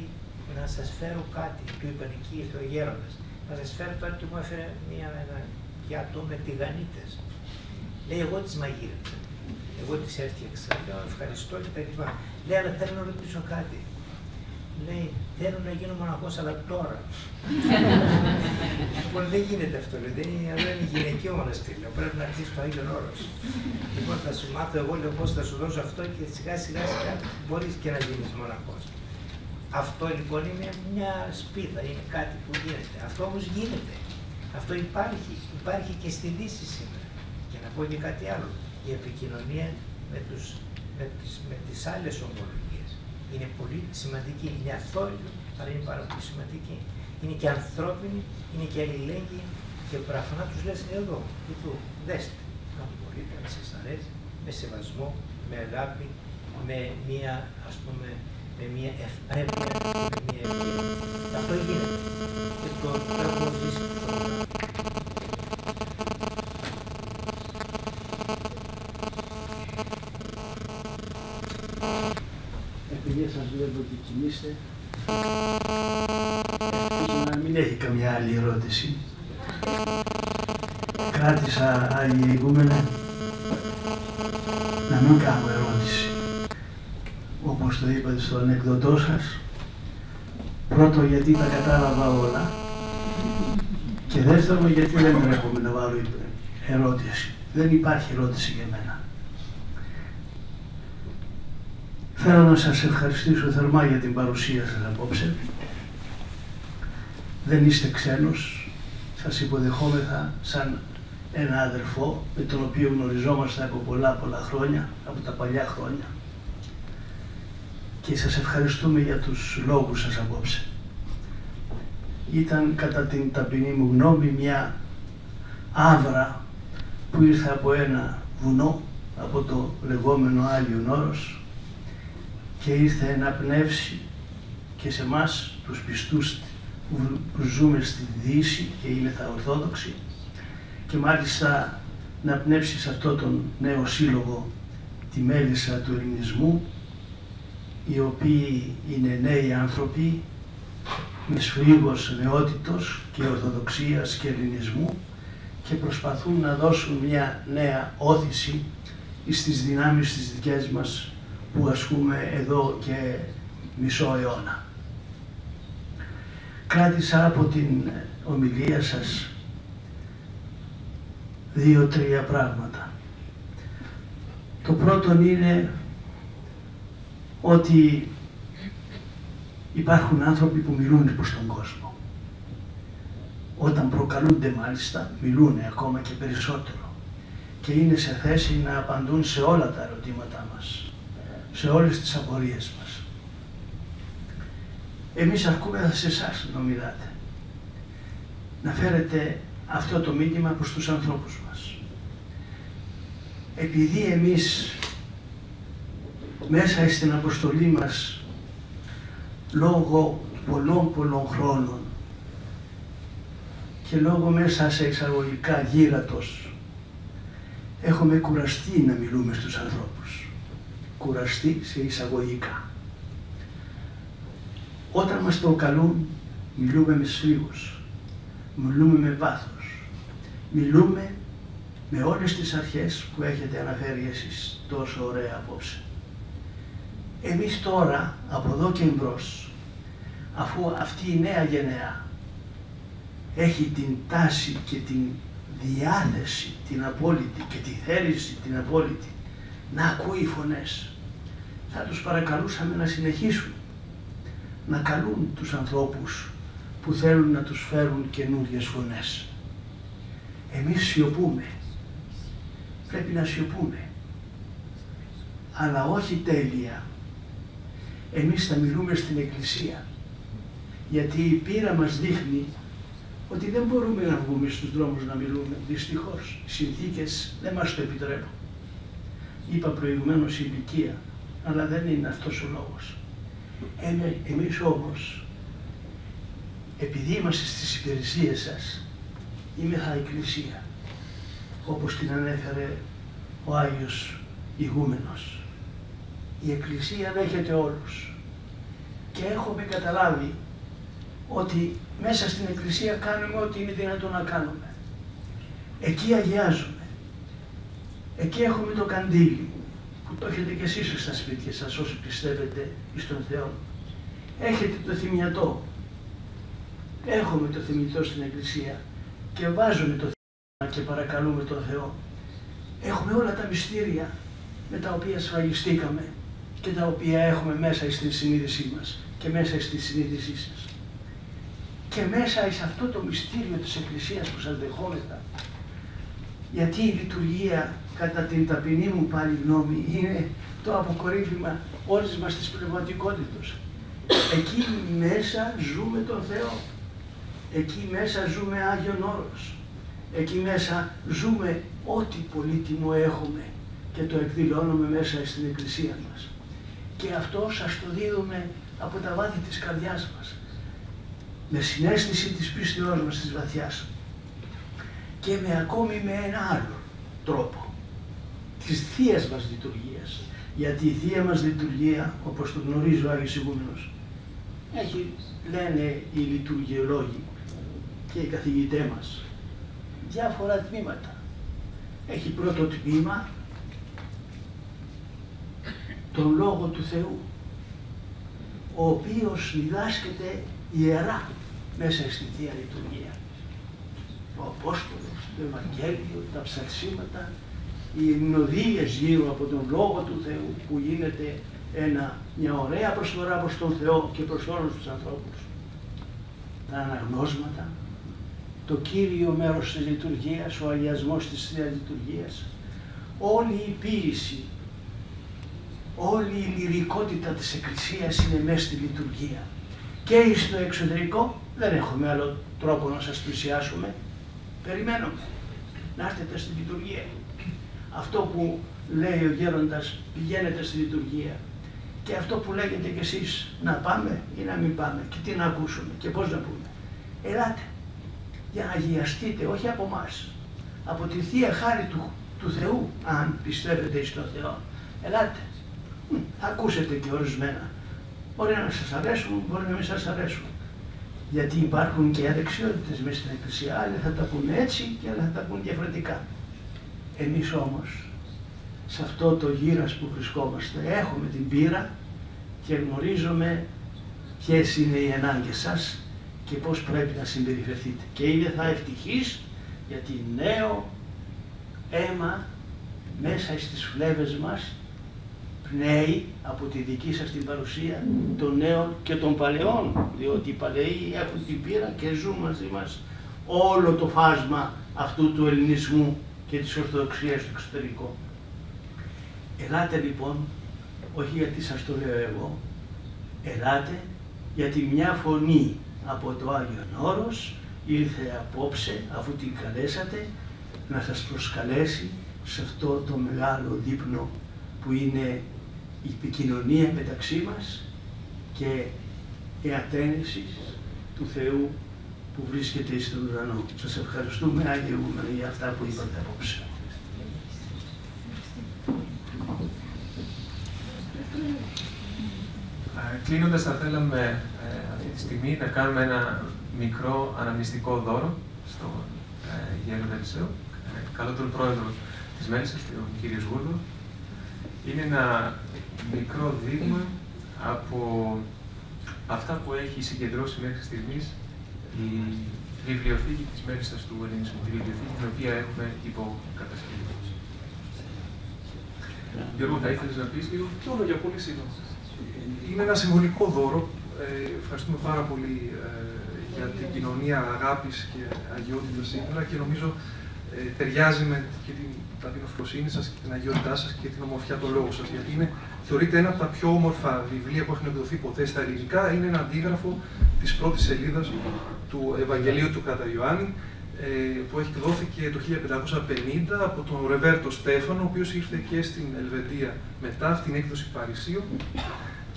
να σας φέρω κάτι, του είπαν εκεί, ήρθε ο γέροντας, να σας φέρω κάτι και μου έφερε ένα πιάτο με τηγανίτες. Λέει, εγώ τις μαγείρεψα, εγώ τις έφτιαξα, λέω, ευχαριστώ κτλ. Λέει, αλλά θέλω να ρωτήσω κάτι. Λέει, θέλω να γίνω μοναχός, αλλά τώρα. Λοιπόν, δεν γίνεται αυτό, λέει, δεν είναι γυναικείο μοναστήριο, πρέπει να αρχίσει το Άγιον Όρος. Λοιπόν, θα σου μάθω εγώ, λέω, πώς θα σου δώσω αυτό και σιγά σιγά μπορείς και να γίνεις μοναχός. Αυτό λοιπόν είναι μια σπίδα, είναι κάτι που γίνεται. Αυτό όμως γίνεται. Αυτό υπάρχει και στη Δύση σήμερα. Και να πω και κάτι άλλο, η επικοινωνία με τις άλλες ομολογίες. Είναι πολύ σημαντική, είναι αθόρυβη, αλλά είναι πάρα πολύ σημαντική. Είναι και ανθρώπινη, είναι και αλληλέγγυη και πραγματικά τους λες εδώ, εδώ, δέστε, αν μπορείτε, αν σας αρέσει, με σεβασμό, με αγάπη, με μία, ας πούμε, με μία ευπρέπεια, με μία ευκαιρία. Αυτό γίνεται και το έχω ζήσει. Σας βλέπω ότι κοιμήστε. Ελπίζω να μην έχει καμιά άλλη ερώτηση. Κράτησα αλληλεγούμενα να μην κάνω ερώτηση. Όπως το είπατε στο ανεκδοτό σας, πρώτο γιατί τα κατάλαβα όλα και δεύτερο γιατί δεν τρέχομαι να βάλω ερώτηση. Δεν υπάρχει ερώτηση για μένα. Θέλω να σας ευχαριστήσω θερμά για την παρουσία σας απόψε. Δεν είστε ξένος, σας υποδεχόμεθα σαν ένα αδερφό με τον οποίο γνωριζόμαστε από πολλά χρόνια, από τα παλιά χρόνια. και σας ευχαριστούμε για τους λόγους σας απόψε. Ήταν, κατά την ταπεινή μου γνώμη, μια άβρα που ήρθε από ένα βουνό, από το λεγόμενο Άγιον Όρος, και ήρθε να πνεύσει και σε μας τους πιστούς που ζούμε στη Δύση και είναι τα Ορθόδοξοι, και μάλιστα να πνεύσει σε αυτόν τον νέο σύλλογο τη μέλισσα του ελληνισμού, οι οποίοι είναι νέοι άνθρωποι με σφρίγος νεότητος και ορθοδοξίας και ελληνισμού, και προσπαθούν να δώσουν μια νέα όθηση στις δυνάμεις τις δικές μας που ασκούμε εδώ και μισό αιώνα. Κράτησα από την ομιλία σας δύο-τρία πράγματα. Το πρώτο είναι ότι υπάρχουν άνθρωποι που μιλούν προς τον κόσμο. Όταν προκαλούνται μάλιστα, μιλούν ακόμα και περισσότερο και είναι σε θέση να απαντούν σε όλα τα ερωτήματά μας, σε όλες τις απορίες μας. Εμείς αρκούμεθα σε εσάς να μιλάτε, να φέρετε αυτό το μήνυμα προς τους ανθρώπους μας. Επειδή εμείς μέσα στην αποστολή μας, λόγω πολλών χρόνων και λόγω μέσα σε εισαγωγικά γύρατος, έχουμε κουραστεί να μιλούμε στους ανθρώπους. Κουραστεί σε εισαγωγικά. Όταν μας προκαλούν, μιλούμε με σφρίγους, μιλούμε με βάθος, μιλούμε με όλες τις αρχές που έχετε αναφέρει εσείς τόσο ωραία απόψε. Εμείς τώρα, από εδώ και μπρος, αφού αυτή η νέα γενεά έχει την τάση και την διάθεση την απόλυτη και τη θέληση την απόλυτη να ακούει φωνές, θα τους παρακαλούσαμε να συνεχίσουν να καλούν τους ανθρώπους που θέλουν να τους φέρουν καινούριες φωνές. Εμείς σιωπούμε, πρέπει να σιωπούμε, αλλά όχι τέλεια. Εμείς θα μιλούμε στην Εκκλησία, γιατί η πείρα μας δείχνει ότι δεν μπορούμε να βγούμε στους δρόμους να μιλούμε, δυστυχώς. Οι συνθήκες δεν μας το επιτρέπουν. Είπα προηγουμένως η ηλικία, αλλά δεν είναι αυτός ο λόγος. Εμείς όμως, επειδή είμαστε στις υπηρεσίες σας, είμεθα Εκκλησία, όπως την ανέφερε ο Άγιος Ηγούμενος. Η Εκκλησία δέχεται όλους και έχουμε καταλάβει ότι μέσα στην Εκκλησία κάνουμε ό,τι είναι δυνατόν να κάνουμε. Εκεί αγιάζουμε. Εκεί έχουμε το καντήλι που το έχετε και εσείς στα σπίτια σας όσοι πιστεύετε εις τον Θεό. Έχετε το θυμιατό. Έχουμε το θυμιατό στην Εκκλησία και βάζουμε το θυμιατό και παρακαλούμε τον Θεό. Έχουμε όλα τα μυστήρια με τα οποία σφραγιστήκαμε και τα οποία έχουμε μέσα στην συνείδησή μας και μέσα στη συνείδησή σας. Και μέσα σε αυτό το μυστήριο της Εκκλησίας που σας δεχόμεθα, γιατί η λειτουργία, κατά την ταπεινή μου πάλι γνώμη, είναι το αποκορύφημα όλης μας της πνευματικότητας. Εκεί μέσα ζούμε τον Θεό, εκεί μέσα ζούμε Άγιον Όρος, εκεί μέσα ζούμε ό,τι πολύτιμο έχουμε και το εκδηλώνουμε μέσα στην Εκκλησία μας. Και αυτό σας το δίδουμε από τα βάθη της καρδιάς μας, με συνέστηση της πίστεώς μας της βαθιάς και με ακόμη με ένα άλλο τρόπο της θείας μας λειτουργίας, γιατί η θεία μας λειτουργία, όπως το γνωρίζει ο Άγιος Ηγούμενος, έχει, λένε οι λειτουργιολόγοι και οι καθηγητές μας, διάφορα τμήματα. Έχει πρώτο τμήμα τον Λόγο του Θεού, ο οποίος διδάσκεται ιερά μέσα στη Θεία Λειτουργία. Ο Απόστολος, το Ευαγγέλιο, τα ψαλσίματα, οι υμνοδίες γύρω από τον Λόγο του Θεού, που γίνεται μια ωραία προσφορά προς τον Θεό και προς όλους τους ανθρώπους. Τα αναγνώσματα, το κύριο μέρος της λειτουργίας, ο αγιασμός της Θείας Λειτουργίας, όλη η ποίηση όλη η λυρικότητα της Εκκλησίας είναι μέσα στη λειτουργία. Και στο εξωτερικό δεν έχουμε άλλο τρόπο να σας πλησιάσουμε. Περιμένουμε να έρθετε στη λειτουργία. Αυτό που λέει ο γέροντας, πηγαίνετε στη λειτουργία. Και αυτό που λέγετε κι εσείς, να πάμε ή να μην πάμε, και τι να ακούσουμε και πώς να πούμε. Ελάτε, για να αγιαστείτε, όχι από εμάς, από τη Θεία Χάρη του Θεού, αν πιστεύετε εις τον Θεό. Ελάτε, θα ακούσετε και ορισμένα. Μπορεί να σας αρέσουν, μπορεί να μην σας αρέσουν. Γιατί υπάρχουν και αδεξιότητες μέσα στην Εκκλησία, άλλοι θα τα πούνε έτσι και άλλοι θα τα πούνε διαφορετικά. Εμείς όμως, σε αυτό το γύρας που βρισκόμαστε, έχουμε την πείρα και γνωρίζουμε ποιες είναι οι ανάγκες σας και πώς πρέπει να συμπεριφερθείτε. Και είναι θα ευτυχείς, γιατί νέο αίμα μέσα στις φλέβες μας πνέει από τη δική σας την παρουσία των νέων και των παλαιών, διότι οι παλαιοί έχουν την πείρα και ζουν μαζί μας όλο το φάσμα αυτού του ελληνισμού και της Ορθοδοξίας στο εξωτερικό. Ελάτε λοιπόν, όχι γιατί σας το λέω εγώ, ελάτε γιατί μια φωνή από το Άγιον Όρος ήρθε απόψε, αφού την καλέσατε, να σας προσκαλέσει σε αυτό το μεγάλο δείπνο που είναι η επικοινωνία μεταξύ μας και η ατένιση του Θεού που βρίσκεται στον ουρανό. Σας ευχαριστούμε, Άγιε Ούμενε, για αυτά που είπατε απόψε. Κλείνοντας, θα θέλαμε αυτή τη στιγμή να κάνουμε ένα μικρό αναμνηστικό δώρο στον Γέροντα Ελισέου. Καλώ τον πρόεδρο της Μέλισσας, τον κύριο Γούρδο. Είναι ένα μικρό δείγμα από αυτά που έχει συγκεντρώσει μέχρι στιγμής η βιβλιοθήκη της Μέλισσας του Ελληνισμού, τη βιβλιοθήκη την οποία έχουμε υποκατασκευήσει. Γιώργο, θα ήθελες να πεις λίγο? Τώρα, για πολύ σύντομα. Είναι ένα συμβολικό δώρο. Ευχαριστούμε πάρα πολύ για την κοινωνία αγάπης και αγιότητας σήμερα και νομίζω ταιριάζει με και την ταπεινοφροσύνη σας και την αγιότητά σας και την ομορφιά του λόγου σας. Γιατί είναι, θεωρείται ένα από τα πιο όμορφα βιβλία που έχουν εκδοθεί ποτέ στα ελληνικά. Είναι ένα αντίγραφο της πρώτης σελίδας του Ευαγγελίου του κατά Ιωάννη, που εκδόθηκε το 1550 από τον Ρεβέρτο Στέφανο, ο οποίος ήρθε και στην Ελβετία μετά, στην έκδοση Παρισίου,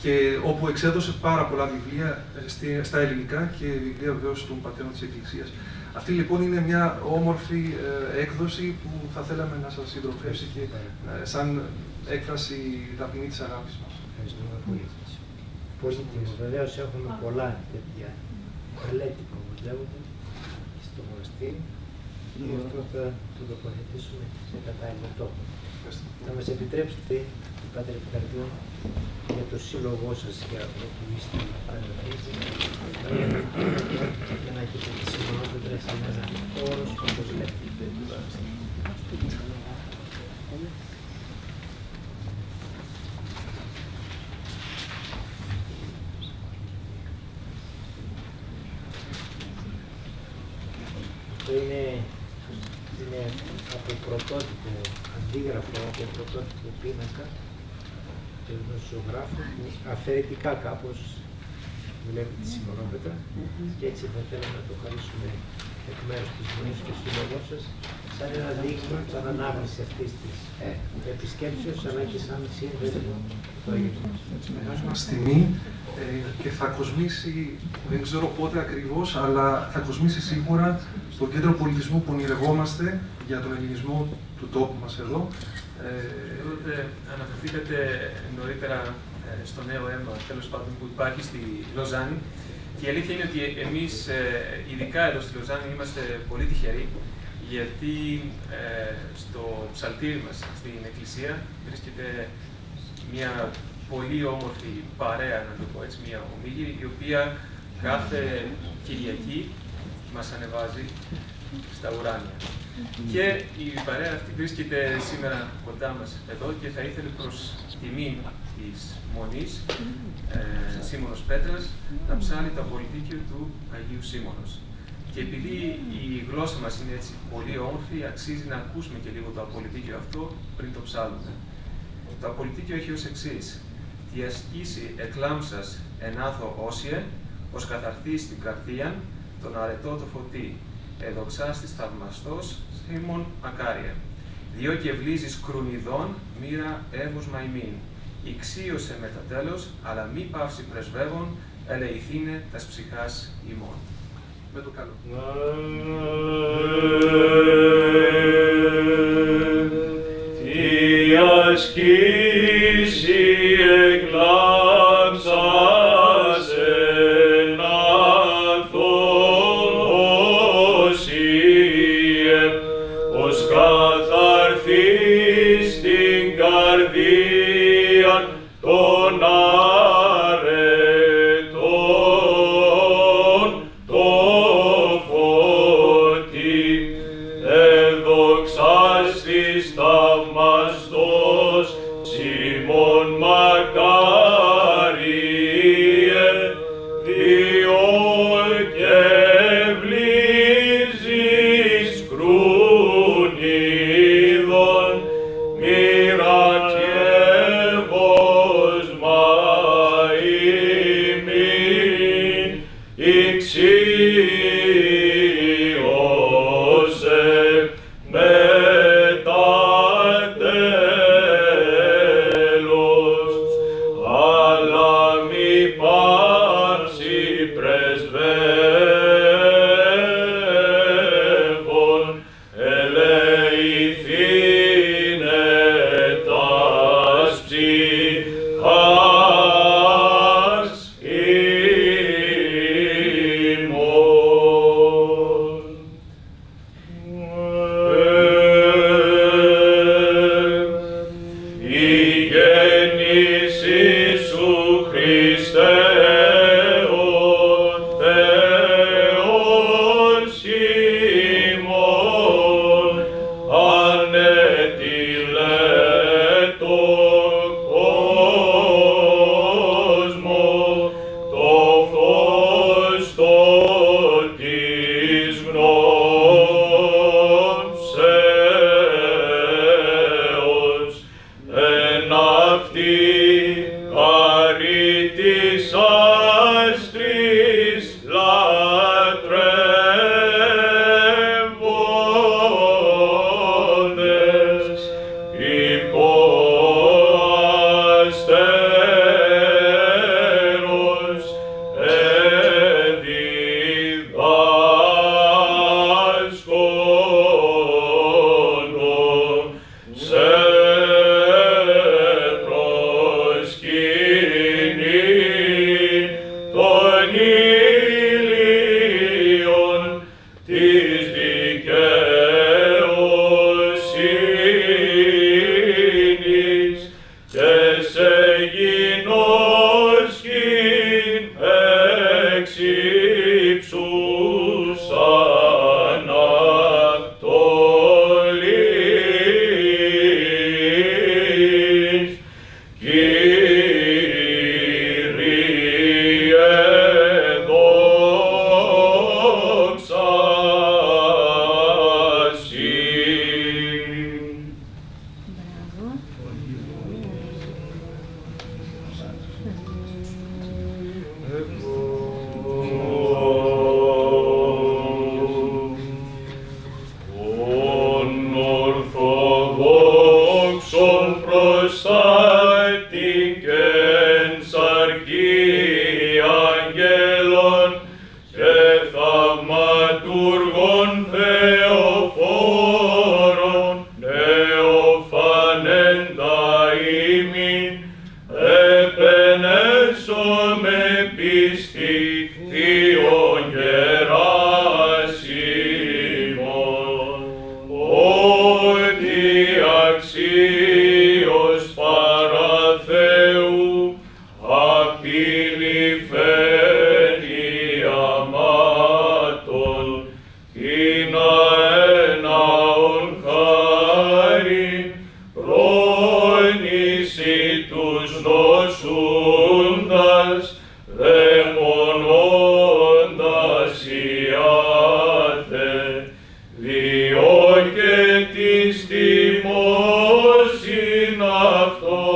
και όπου εξέδωσε πάρα πολλά βιβλία στα ελληνικά και βιβλία βεβαίως των πατέρων της Εκκλησίας. Αυτή λοιπόν είναι μια όμορφη έκδοση που θα θέλαμε να σας συντροφεύσει και σαν έκφραση ταπεινή της αγάπης μας. Ευχαριστούμε πολύ. Βεβαίως έχουμε πολλά τέτοια παλέτη που μοντεύονται στο μοναστήρι και αυτό θα το τοποθετήσουμε σε κατάλληλο τόπο. Θα μας επιτρέψετε, Πάτερ Ευκαρδιών, για το σύλλογό σας για αυτό που είστε να πάρετε και να έχετε τη συγγνώμη σε ένα όρος όπως λέτε. Αυτό είναι από πρωτότυπο αντίγραφο, από πρωτότυπο πίνακα του δημοσιογράφου, αφαιρετικά κάπως δουλεύει τη συγγνώμετρα και έτσι θα θέλαμε να το χαρίσουμε εκ μέρους της Μονής και Συλλογός σας σαν ένα δείγμα σαν ανάγνωση αυτής της επισκέψεως αλλά και σαν σύνδεσμο το ίδιο. Μεγάλη μας τιμή και θα κοσμήσει, δεν ξέρω πότε ακριβώς, αλλά θα κοσμήσει σίγουρα το κέντρο πολιτισμού που ονειρευόμαστε για τον ελληνισμό του τόπου μας εδώ. Αναφερθήκατε νωρίτερα στο νέο αίμα, τέλος πάντων, που υπάρχει στη Λοζάνη και η αλήθεια είναι ότι εμείς, ειδικά εδώ στη Λοζάνη, είμαστε πολύ τυχεροί γιατί στο ψαλτήρι μας, στην εκκλησία, βρίσκεται μια πολύ όμορφη παρέα, να το πω έτσι, μια ομίγυρη, η οποία κάθε Κυριακή μας ανεβάζει στα ουράνια. Και η παρέα αυτή βρίσκεται σήμερα κοντά μας εδώ και θα ήθελε προς τιμή της Μονής Σίμωνος Πέτρας να ψάλει το απολυτίκιο του Αγίου Σίμωνος. Και επειδή η γλώσσα μας είναι έτσι πολύ όμορφη, αξίζει να ακούσουμε και λίγο το απολυτίκιο αυτό πριν το ψάλουμε. τα πολιτική έχει ως εξής. Τη ασκήσει εκ λάμψας ενάθω όσιε, ως καθαρθεί στην καρδίαν τον αρετό το φωτί, εδοξάστης θαυμαστός σήμων ακάρια. Διό και βλίζεις κρουνιδών, μοίρα εύωσμα ημίν. Ιξίωσε μετά τέλος, αλλά μη παύση πρεσβεύων, ελεηθήνε τας ψυχάς ημών. Με το καλό. Τι ασκήσει εκ λάμψας ενάθον όσιε, ως καθαρθείς στην καρδίαν τον αρετόν το φωτί, εδοξάστης θαυμαστός σήμων μακάριε, διό και βλίζεις κρουνίδων, μοίρα και εύωσμα ημίν, ιξίωσε μετά τέλος, αλλά μη πάψει πρεσβεύων, ελεηθήνε τας ψυχάς ημών. Η γέννηση σου, Χριστέ, ο Θεός ημών, ανετείλε κόσμο, το φως της γνώσεως, εν αυτή χαρί της άστρης λατρεύοντες, υπό αστέρος εδιδάσκονο, σε προσκυνήν των ήλιων της δικαιοσύνης, και σε γινώσκην εξύψουσαν ανατολής. Κύριε δόξα συν. Των Ορθοδόξων προστάτη και σαρκή αγγέλων και θαυματουργών θεοφόρων, νεοφανέντα ημίν, επενέσω με πίστη Θεόν Γεράσιμον, ότι αξίως παραθέου απειλή φέρει αμάτων, κι να εναών χάριν πρόνηση τους νοσούντας, δαιμονώντας ιάτε, διό και της τιμός ειν αυτό.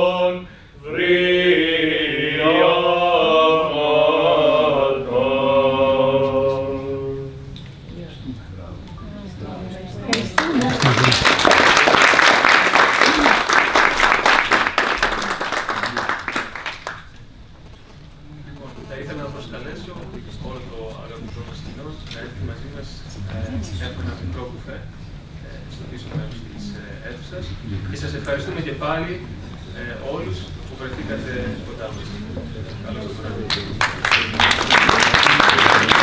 χρόνος κοινός να έρθει μαζί μας από ένα μικρό μπουφέ στο πίσω μέρος της αίθουσας. Και σας ευχαριστούμε και πάλι όλους που βρεθήκατε κοντά μας. Καλό σας βράδυ.